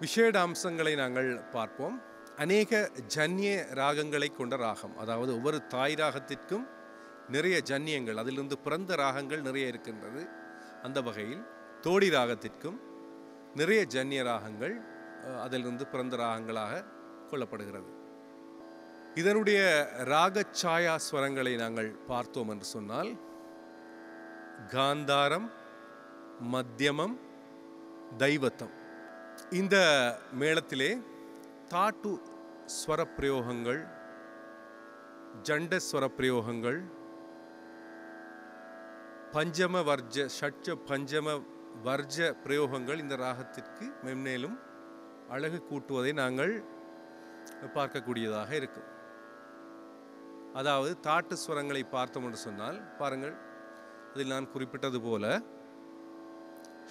விசேட அம்சங்களை நாங்கள் பார்ப்போம். அநேக ஜன்னிய ராகங்களை கொண்ட ராகம், அதாவது ஒவ்வொரு தாய் ராகத்திற்கும் நிறைய ஜன்னியங்கள், அதிலிருந்து பிறந்த ராகங்கள் நிறைய இருக்கின்றது. அந்த வகையில் தோடி ராகத்திற்கும் நிறைய ஜன்னிய ராகங்கள் அதிலிருந்து பிறந்த ராகங்களாக கொள்ளப்படுகிறது. இதனுடைய ராகச்சாயா ஸ்வரங்களை நாங்கள் பார்த்தோம் என்று சொன்னால் காந்தாரம், மத்தியமம், தைவத்தம். இந்த மேளத்திலே தாட்டு ஸ்வர பிரயோகங்கள், ஜண்ட ஸ்வர பிரயோகங்கள், பஞ்சம வர்ஜ ஷட்ச பஞ்சம வர்ஜ பிரயோகங்கள் இந்த ராகத்திற்கு மென்மேலும் அழகு கூட்டுவதை நாங்கள் பார்க்கக்கூடியதாக இருக்கும். அதாவது தாட்டு ஸ்வரங்களை பார்த்தோம் என்று சொன்னால் பாருங்கள், அதில் நான் குறிப்பிட்டது போல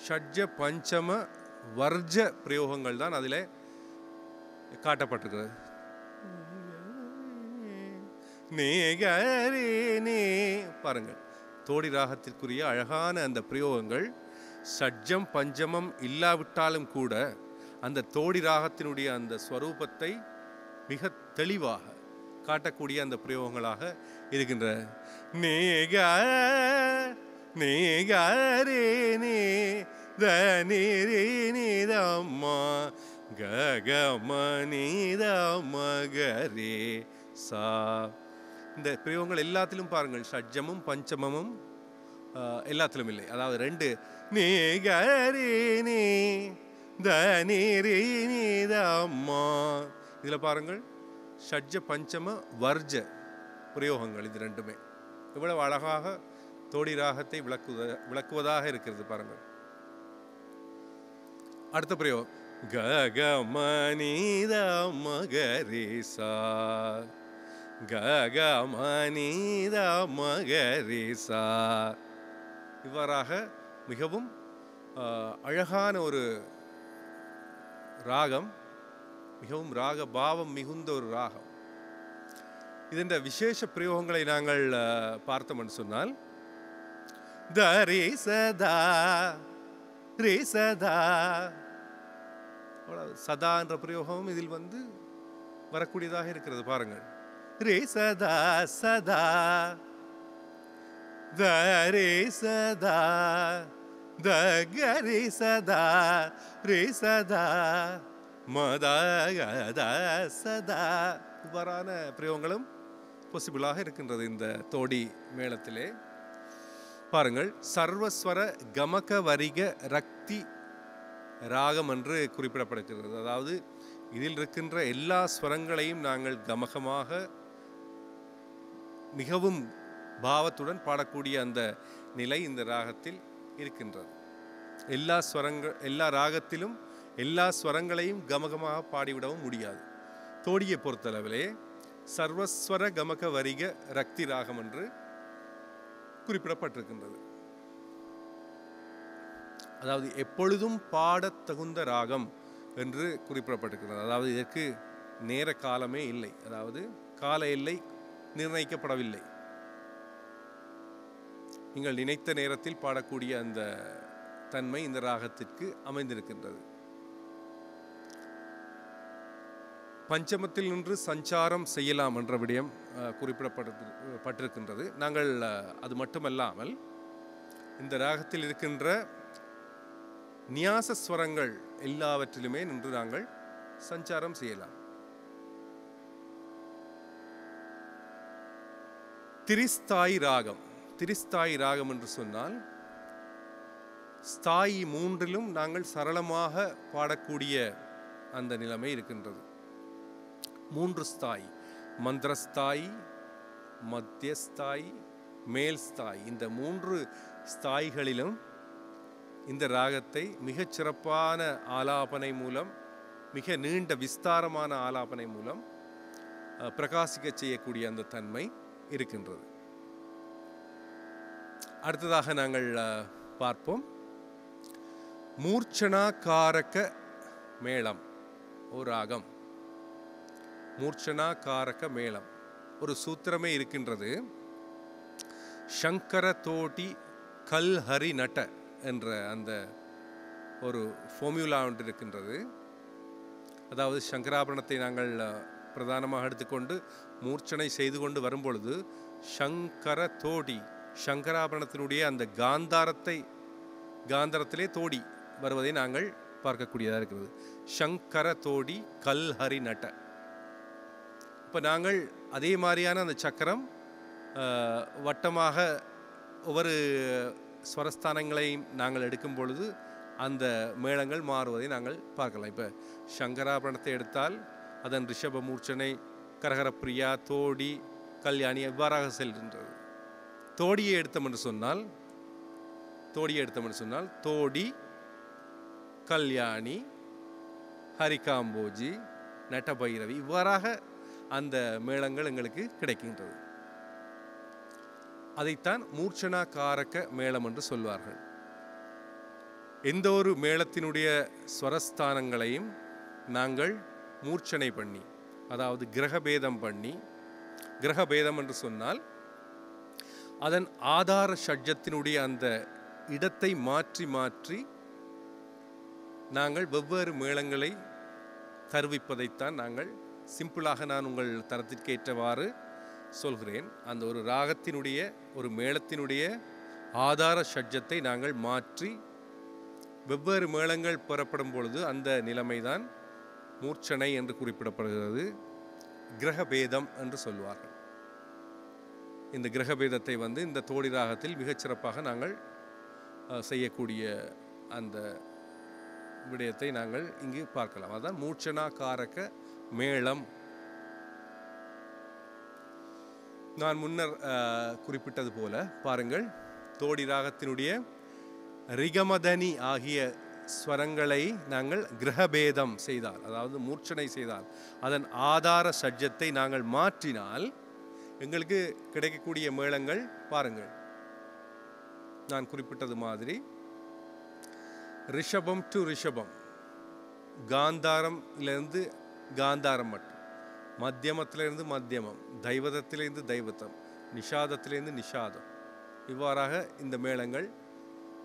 ஷட்ஜ பஞ்சம வர்ஜ பிரயோகங்கள் தான் அதில் காட்டப்பட்டிருக்கிறது. பாருங்கள், தோடி ராகத்திற்குரிய அழகான அந்த பிரயோகங்கள் ஷட்ஜம் பஞ்சமம் இல்லாவிட்டாலும் கூட அந்த தோடி ராகத்தினுடைய அந்த ஸ்வரூபத்தை மிக தெளிவாக காட்டக்கூடிய அந்த பிரயோகங்களாக இருக்கின்ற இந்த பிரயோகங்கள் எல்லாத்திலும் பாருங்கள் ஷட்ஜமும் பஞ்சமமும் எல்லாத்திலும் இல்லை. அதாவது ரெண்டு இதில் பாருங்கள் ஷட்ஜ பஞ்சம வர்ஜ பிரயோகங்கள், இது ரெண்டுமே இவ்வளவு அழகாக தோடி ராகத்தை விளக்குவதாக இருக்கிறது. பாருங்கள் அடுத்த பிரயோகம் ககமனிதமகரிசா. இவ்வாறாக மிகவும் அழகான ஒரு ராகம், மிகவும் ராக பாவம் மிகுந்த ஒரு ராகம். இதன் விசேஷ பிரயோகங்களை நாங்கள் பார்த்தோம் என்று சொன்னால் தரி சதா ரே சதா சதா என்ற பிரயோகமும் இதில் வந்து வரக்கூடியதாக இருக்கிறது. பாருங்கள் ரே சதா சதா தரே சதா த கரி சதா ரே சதா மத சதா. இவ்வாறான பிரயோகங்களும் பாசிபிளாக இருக்கின்றது இந்த தோடி மேளத்திலே. பாருங்கள் சர்வஸ்வர கமக வரிக ரக்தி ராகம் என்று குறிப்பிடப்படுகிறது. அதாவது இதில் இருக்கின்ற எல்லா ஸ்வரங்களையும் நாங்கள் கமகமாக மிகவும் பாவத்துடன் பாடக்கூடிய அந்த நிலை இந்த ராகத்தில் இருக்கின்றது. எல்லா ராகத்திலும் எல்லா ஸ்வரங்களையும் கமகமாக பாடிவிடவும் முடியாது. தோடியை பொறுத்தளவிலே சர்வஸ்வர கமக வரிக ரக்தி ராகம் என்று குறிப்பிடப்பட்டிருக்கின்றது. அதாவது எப்பொழுதும் பாடத் தகுந்த ராகம் என்று குறிப்பிடப்பட்டிருக்கிறது. அதாவது இதற்கு நேர காலமே இல்லை, அதாவது கால எல்லை நிர்ணயிக்கப்படவில்லை. நீங்கள் நினைத்த நேரத்தில் பாடக்கூடிய அந்த தன்மை இந்த ராகத்திற்கு அமைந்திருக்கின்றது. பஞ்சமத்தில் நின்று சஞ்சாரம் செய்யலாம் என்ற விடயம் குறிப்பிடப்பட்டிருக்கின்றது. நாங்கள் அது மட்டுமல்லாமல் இந்த ராகத்தில் இருக்கின்ற நியாச ஸ்வரங்கள் எல்லாவற்றிலுமே நின்று நாங்கள் சஞ்சாரம் செய்யலாம். திரிஸ்தாய் ராகம் என்று சொன்னால் ஸ்தாயி மூன்றிலும் நாங்கள் சரளமாக பாடக்கூடிய அந்த நிலைமை இருக்கின்றது. மூன்று ஸ்தாய், மந்திரஸ்தாய், மத்தியஸ்தாய், மேல்ஸ்தாய், இந்த மூன்று ஸ்தாய்களிலும் இந்த ராகத்தை மிகச் சிறப்பான ஆலாபனை மூலம், மிக நீண்ட விஸ்தாரமான ஆலாபனை மூலம் பிரகாசிக்க செய்யக்கூடிய அந்த தன்மை இருக்கின்றது. அடுத்ததாக நாங்கள் பார்ப்போம் மூர்ச்சனாகாரக மேளம் ஒரு ராகம். மூர்ச்சனாகாரக மேளம் ஒரு சூத்திரமே இருக்கின்றது. சங்கர தோட்டி கல்ஹரி நட என்ற அந்த ஒரு ஃபார்முலா ஒன்று இருக்கின்றது. அதாவது சங்கராபரணத்தை நாங்கள் பிரதானமாக எடுத்துக்கொண்டு மூர்ச்சனை செய்து கொண்டு வரும்பொழுது சங்கர தோடி, சங்கராபரணத்தினுடைய அந்த காந்தாரத்திலே தோடி வருவதை நாங்கள் பார்க்கக்கூடியதாக இருக்கிறது. சங்கர தோடி கல்ஹரி நட. இப்போ நாங்கள் அதே மாதிரியான அந்த சக்கரம் வட்டமாக ஒவ்வொரு ஸ்வரஸ்தானங்களையும் நாங்கள் எடுக்கும் பொழுது அந்த மேளங்கள் மாறுவதை நாங்கள் பார்க்கலாம். இப்போ சங்கராபரணத்தை எடுத்தால் அதன் ரிஷப மூர்ச்சனை, கரகரப்பிரியா, தோடி, கல்யாணி இவ்வாறாக செல்கின்றது. தோடியை எடுத்தோம் என்று சொன்னால் தோடி, கல்யாணி, ஹரிகாம்போஜி, நடபைரவி இவ்வாறாக அந்த மேளங்கள் எங்களுக்கு கிடைக்கின்றது. அதைத்தான் மூர்ச்சனாகாரக மேளம் என்று சொல்வார்கள். எந்த ஒரு மேளத்தினுடைய ஸ்வரஸ்தானங்களையும் நாங்கள் மூர்ச்சனை பண்ணி, அதாவது கிரகபேதம் என்று சொன்னால் அதன் ஆதார ஷட்ஜத்தினுடைய அந்த இடத்தை மாற்றி மாற்றி நாங்கள் வெவ்வேறு மேளங்களை தருவிப்பதைத்தான் நாங்கள் சிம்பிளாக நான் உங்கள் தரத்திற்கேற்றவாறு சொல்கிறேன். அந்த ஒரு ராகத்தினுடைய ஒரு மேளத்தினுடைய ஆதார ஷட்ஜத்தை நாங்கள் மாற்றி வெவ்வேறு மேளங்கள் பெறப்படும் பொழுது அந்த நிலைமைதான் மூர்ச்சனை என்று குறிப்பிடப்படுகிறது. கிரகபேதம் என்று சொல்வார்கள். இந்த கிரகபேதத்தை இந்த தோடி ராகத்தில் மிகச்சிறப்பாக நாங்கள் செய்யக்கூடிய அந்த விடயத்தை நாங்கள் இங்கு பார்க்கலாம். அதுதான் மூர்ச்சனாகாரக மேளம். நான் முன்னர் குறிப்பிட்டது போல பாருங்கள், தோடி ராகத்தினுடைய ரிகமதனி ஆகிய ஸ்வரங்களை நாங்கள் கிரகபேதம் செய்தால், அதாவது மூர்ச்சனை செய்தால், அதன் ஆதார சஜ்ஜத்தை நாங்கள் மாற்றினால் எங்களுக்கு கிடைக்கக்கூடிய மேளங்கள் பாருங்கள். நான் குறிப்பிட்டது மாதிரி ரிஷபம் டு ரிஷபம், காந்தாரம்லேருந்து காந்தாரம் மட்டும், மத்தியமத்திலிருந்து மத்தியமம், தைவதத்திலேருந்து தைவதம், நிஷாதத்திலேருந்து நிஷாதம் இவ்வாறாக இந்த மேளங்கள்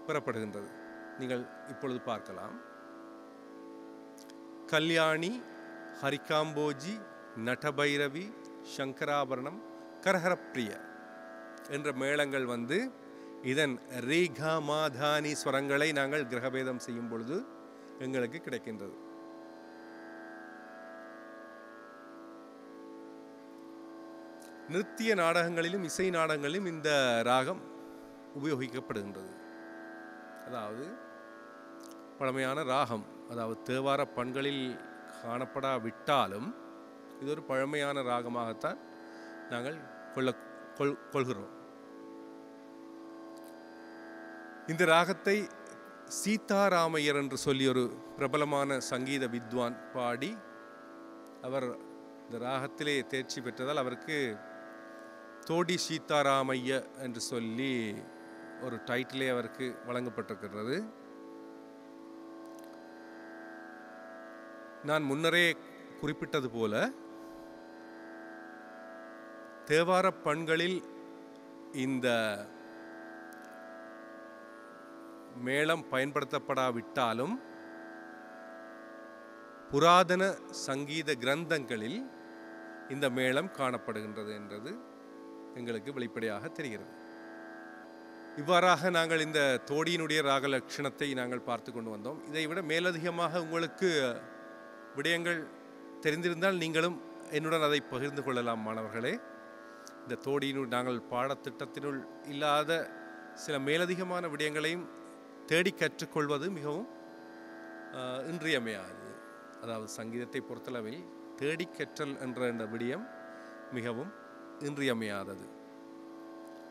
பெறப்படுகின்றது. நீங்கள் இப்பொழுது பார்க்கலாம் கல்யாணி, ஹரிகாம்போஜி, நடபைரவி, சங்கராபரணம், கரஹரப்பிரிய என்ற மேளங்கள் இதன் ரீகமாதானி ஸ்வரங்களை நாங்கள் கிரகபேதம் செய்யும் பொழுது எங்களுக்கு கிடைக்கின்றது. நிருத்திய நாடகங்களிலும் இசை நாடகங்களிலும் இந்த ராகம் உபயோகிக்கப்படுகின்றது. அதாவது பழமையான ராகம், அதாவது தேவார பண்களில் காணப்படாவிட்டாலும் இது ஒரு பழமையான ராகமாகத்தான் நாங்கள் கொள்கிறோம். இந்த ராகத்தை சீதாராமையர் என்று சொல்லி ஒரு பிரபலமான சங்கீத வித்வான் பாடி அவர் இந்த ராகத்திலே தேர்ச்சி பெற்றதால் அவருக்கு தோடி சீதாராமைய என்று சொல்லி ஒரு டைட்டிலே அவருக்கு வழங்கப்பட்டிருக்கிறது. நான் முன்னரே குறிப்பிட்டது போல தேவார பண்களில் இந்த மேளம் பயன்படுத்தப்படாவிட்டாலும் புராதன சங்கீத கிரந்தங்களில் இந்த மேளம் காணப்படுகின்றது என்றது எங்களுக்கு வெளிப்படையாக தெரிகிறது. இவ்வாறாக நாங்கள் இந்த தோடியினுடைய ராக லட்சணத்தை நாங்கள் பார்த்து கொண்டு வந்தோம். இதைவிட மேலதிகமாக உங்களுக்கு விடயங்கள் தெரிந்திருந்தால் நீங்களும் என்னுடன் அதை பகிர்ந்து கொள்ளலாம். மாணவர்களே, இந்த தோடியினுள் நாங்கள் பாடத்திட்டத்தினுள் இல்லாத சில மேலதிகமான விடயங்களையும் தேடி கற்றுக்கொள்வது மிகவும் இன்றியமையாது. அதாவது சங்கீதத்தை பொறுத்தளவில் தேடி கற்றல் என்ற இந்த விடயம் மிகவும் இன்றியமையாதது.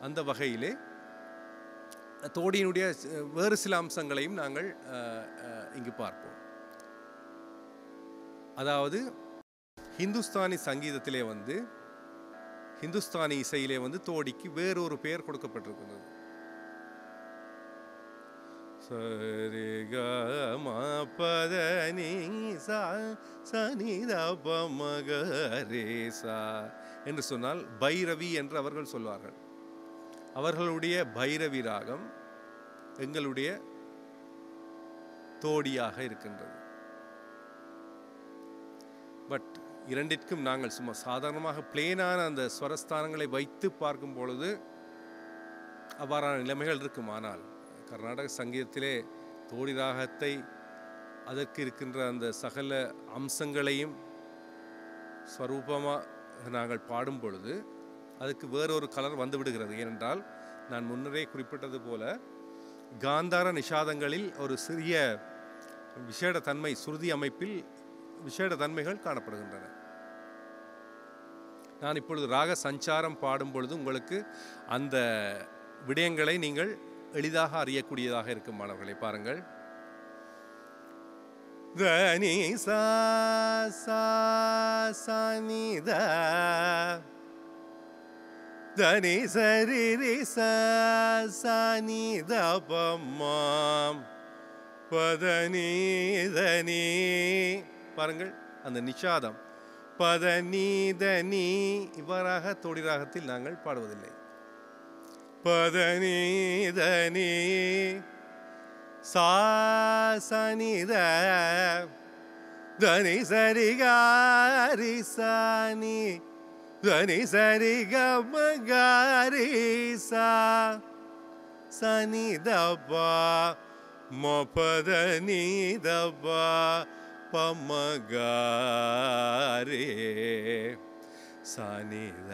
அந்த வகையிலே தோடியினுடைய வேறு சில அம்சங்களையும் நாங்கள் இங்கு பார்ப்போம். அதாவது ஹிந்துஸ்தானி சங்கீதத்திலே வந்து ஹிந்துஸ்தானி இசையிலே வந்து தோடிக்கு வேறொரு பெயர் கொடுக்கப்பட்டிருக்கிறது. என்று சொன்னால் பைரவி என்று அவர்கள் சொல்வார்கள். அவர்களுடைய பைரவி ராகம் எங்களுடைய தோடியாக இருக்கின்றது. பட் இரண்டிற்கும் நாங்கள் சும்மா சாதாரணமாக பிளேனான அந்த ஸ்வரஸ்தானங்களை வைத்து பார்க்கும் பொழுது அவ்வாறான நிலைமைகள் இருக்கும். ஆனால் கர்நாடக சங்கீதத்திலே தோடி ராகத்தை அதற்கு இருக்கின்ற அந்த சகல அம்சங்களையும் ஸ்வரூபமாக நாங்கள் பாடும் பொழுது அதுக்கு வேறொரு கலர் வந்து விடுகிறது. ஏனென்றால் நான் முன்னரே குறிப்பிட்டது போல காந்தார நிஷாதங்களில் ஒரு சிறிய விசேட தன்மை சுருதி அமைப்பில் விசேட தன்மைகள் காணப்படுகின்றன. நான் இப்பொழுது ராக சஞ்சாரம் பாடும் பொழுது உங்களுக்கு அந்த விடயங்களை நீங்கள் எளிதாக அறியக்கூடியதாக இருக்கும். மாணவர்களை பாருங்கள். பாருங்கள் அந்த நிஷாதம் பதனீதனி. இவ்வாறாக தோடி ராகத்தில் நாங்கள் பாடுவதில்லை. பதனீதனி சாசனித தனி சரிகாரி சானி தனி சரிகமகாரி சா சனிதபா மபதனீதபா பமகாரி சானித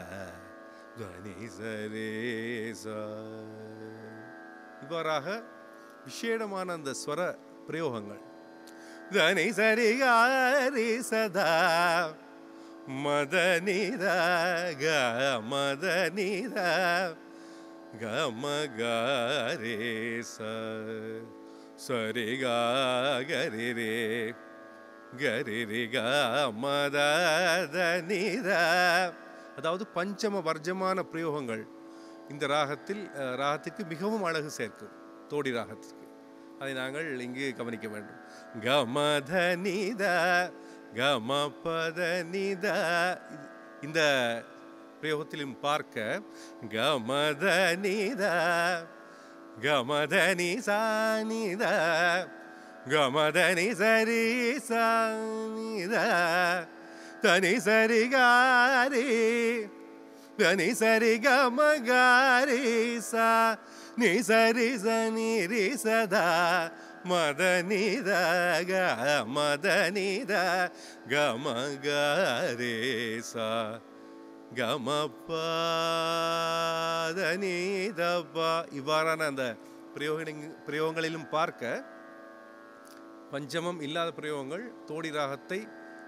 இவ்வாறாக விசேடமான அந்த ஸ்வர பிரயோகங்கள் தனி சரிகாரி சதா மதனித மதனித கமகாரி சரிகா கரிரே கரிரி க மதனித. அதாவது பஞ்சம வர்ஜமான பிரயோகங்கள் இந்த ராகத்துக்கு மிகவும் அழகு சேர்க்கும். தோடி ராகத்துக்கு அதை நாங்கள் இங்கு கவனிக்க வேண்டும். கமதனித கமபதனித இந்த பிரயோகத்திலும் பார்க்க கமதனித கமதனி சானித கமதனி சரி சானித தனி சரிகாரி தனி சரி கமகாரி சா நீ சரி சனி ரி சதா மதனித க மதனித கமகாரி சா கமபதனிதபா. இவ்வாறான அந்த பிரயோகங்களிலும் பார்க்க பஞ்சமம் இல்லாத பிரயோகங்கள் தோடி ராகத்தை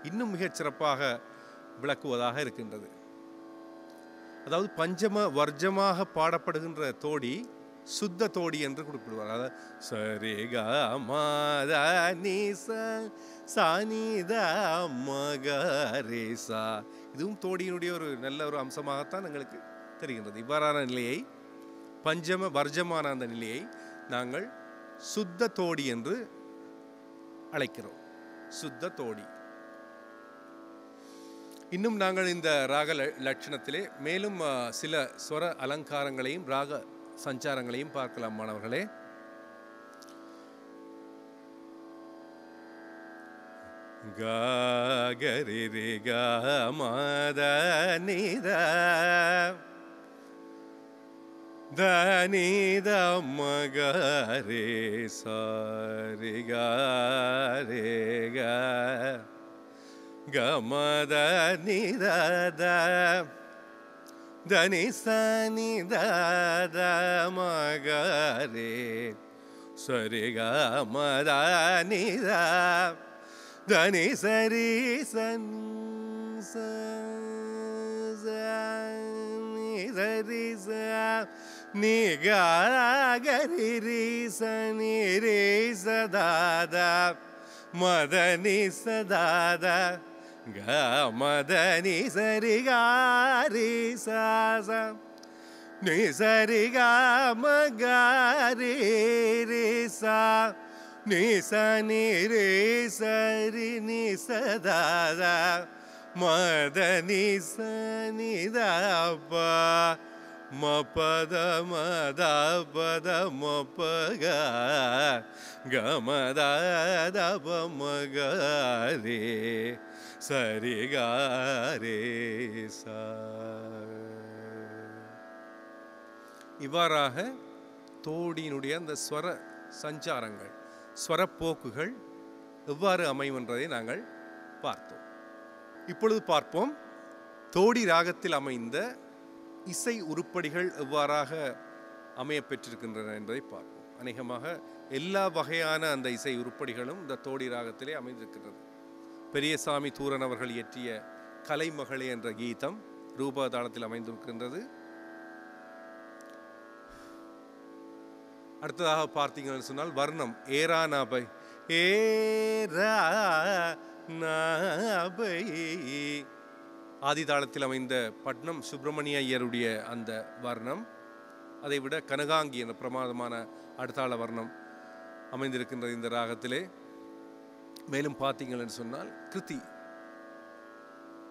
இன்னும் மிகச் சிறப்பாக விளக்குவதாக இருக்கின்றது. அதாவது பஞ்சம வர்ஜமாக பாடப்படுகின்ற தோடி சுத்த தோடி என்று குறிப்பிடுவார். அதாவது சரி கா மாதா நீசா சானிதா மகரேசா, இதுவும் தோடியினுடைய ஒரு நல்ல ஒரு அம்சமாகத்தான் எங்களுக்கு தெரிகின்றது. இவ்வாறான நிலையை பஞ்சம வர்ஜமான அந்த நிலையை நாங்கள் சுத்த தோடி என்று அழைக்கிறோம். சுத்த தோடி. இன்னும் நாங்கள் இந்த ராக லட்சணத்திலே மேலும் சில ஸ்வர அலங்காரங்களையும் ராக சஞ்சாரங்களையும் பார்க்கலாம் மாணவர்களே. கரி க மத நித மக ரே சரி கே க மத நித தனி சனி த மக ரே சரி க மத நித தனி சரி சன் சரி சனி கரி ரீ சனி ரே சதாத மதனி சதாத க மதனி சரி காரி சி சரி க மகாரி ரே சா ni sa ni re sa ri ni sa da da ma da ni sa ni da pa ma pa da ma pa ga ga ma da da pa ma ga re sa ri ga re sa. இவ்வாறாக தோடியினுடைய அந்த ஸ்வர சஞ்சாரங்கள் ஸ்வரப்போக்குகள் எவ்வாறு அமையும் என்றதை நாங்கள் பார்த்தோம். இப்பொழுது பார்ப்போம் தோடி ராகத்தில் அமைந்த இசை உருப்படிகள் எவ்வாறாக அமைய பெற்றிருக்கின்றன என்பதை பார்ப்போம். அநேகமாக எல்லா வகையான அந்த இசை உருப்படிகளும் இந்த தோடி ராகத்திலே அமைந்திருக்கின்றது. பெரியசாமி தூரன் அவர்கள் இயற்றிய கலைமகளே என்ற கீதம் ரூபாதாளத்தில் அமைந்திருக்கின்றது. அடுத்ததாக பார்த்தீங்கன்னு சொன்னால் வர்ணம் ஏரா நாபை ஏரா நாபை ஆதிதாளத்தில் அமைந்த பட்னம் சுப்பிரமணிய ஐயருடைய அந்த வர்ணம், அதைவிட கனகாங்கி என்ற பிரமாதமான அடுத்தாள வர்ணம் அமைந்திருக்கின்றது இந்த ராகத்திலே. மேலும் பார்த்தீங்கன்னு சொன்னால் கிருதி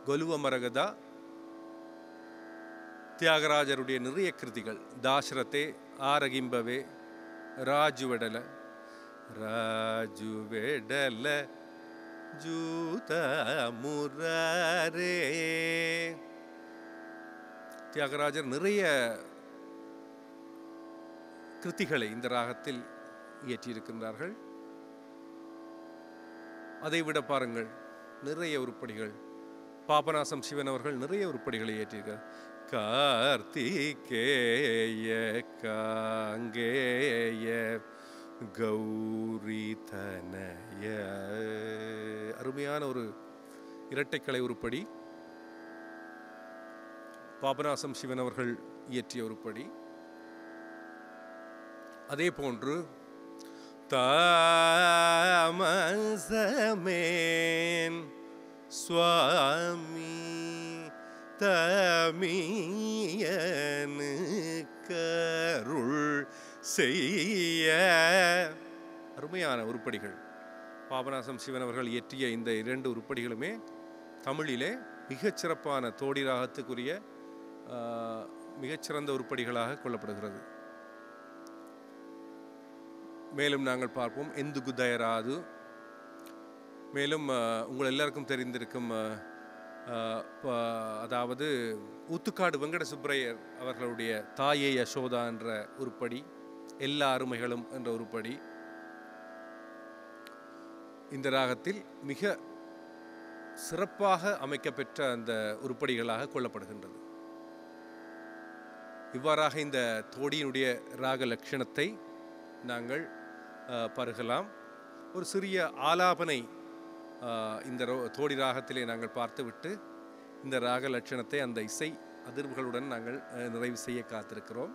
கொலுவ மரகதா தியாகராஜருடைய நிறைய கிருதிகள் தாசரத்தே ஆரகிம்பவே ராஜுவெடல ராஜுவெடல ஜூத முரே தியாகராஜர் நிறைய கிருதிகளை இந்த ராகத்தில் இயற்றியிருக்கின்றார்கள். அதைவிட பாருங்கள் நிறைய உருப்படிகள் பாபநாசம் சிவன் அவர்கள் நிறைய உருப்படிகளை இயற்றியிருக்கிறார். கார்த்திகேய காங்கேய கௌரி தனய அருமையான ஒரு இரட்டைக்கலை உருப்படி பாபநாசம் சிவன் அவர்கள் இயற்றிய உருப்படி. அதே போன்று தாமசமேன் சுவாமி கருள் செய்ய அருமையான உருப்படிகள் பாபநாசம் சிவன் அவர்கள் இயற்றிய இந்த இரண்டு உருப்படிகளுமே தமிழிலே மிகச்சிறப்பான தோடி ராகத்துக்குரிய மிகச்சிறந்த உருப்படிகளாக கொள்ளப்படுகிறது. மேலும் நாங்கள் பார்ப்போம் எந்துக்கு தயராது. மேலும் உங்கள் எல்லாருக்கும் தெரிந்திருக்கும் அதாவது ஊத்துக்காடு வெங்கட சுப்பரையர் அவர்களுடைய தாயே யசோதா என்ற உருப்படி, எல்லா அருமைகளும் என்ற உருப்படி இந்த ராகத்தில் மிக சிறப்பாக அமைக்கப்பெற்ற அந்த உருப்படிகளாக கொள்ளப்படுகின்றது. இவ்வாறாக இந்த தோடியினுடைய ராக லட்சணத்தை நாங்கள் பருகலாம். ஒரு சிறிய ஆலாபனை இந்த தோடி ராகத்திலே நாங்கள் பார்த்துவிட்டு இந்த ராக லட்சணத்தை அந்த இசை அதிர்வுகளுடன் நாங்கள் நிறைவு செய்ய காத்திருக்கிறோம்.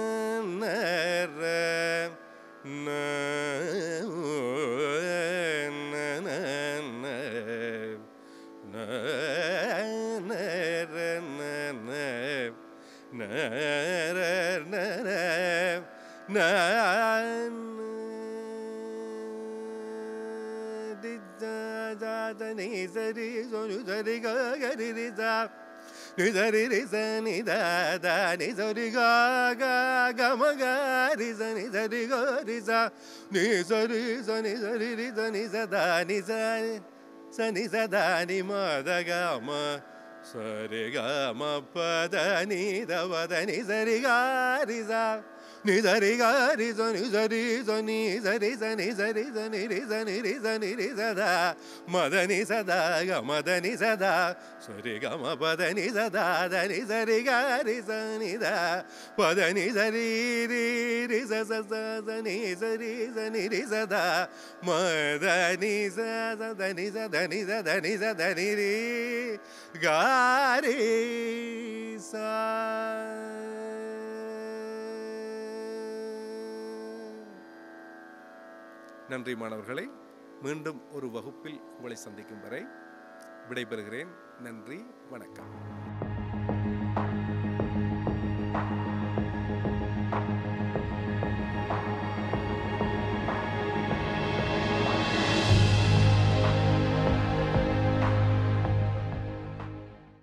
நன்றி மாணவர்களே, மீண்டும் ஒரு வகுப்பில் உங்களை சந்திக்கும் வரை விடைபெறுகிறேன். நன்றி, வணக்கம்.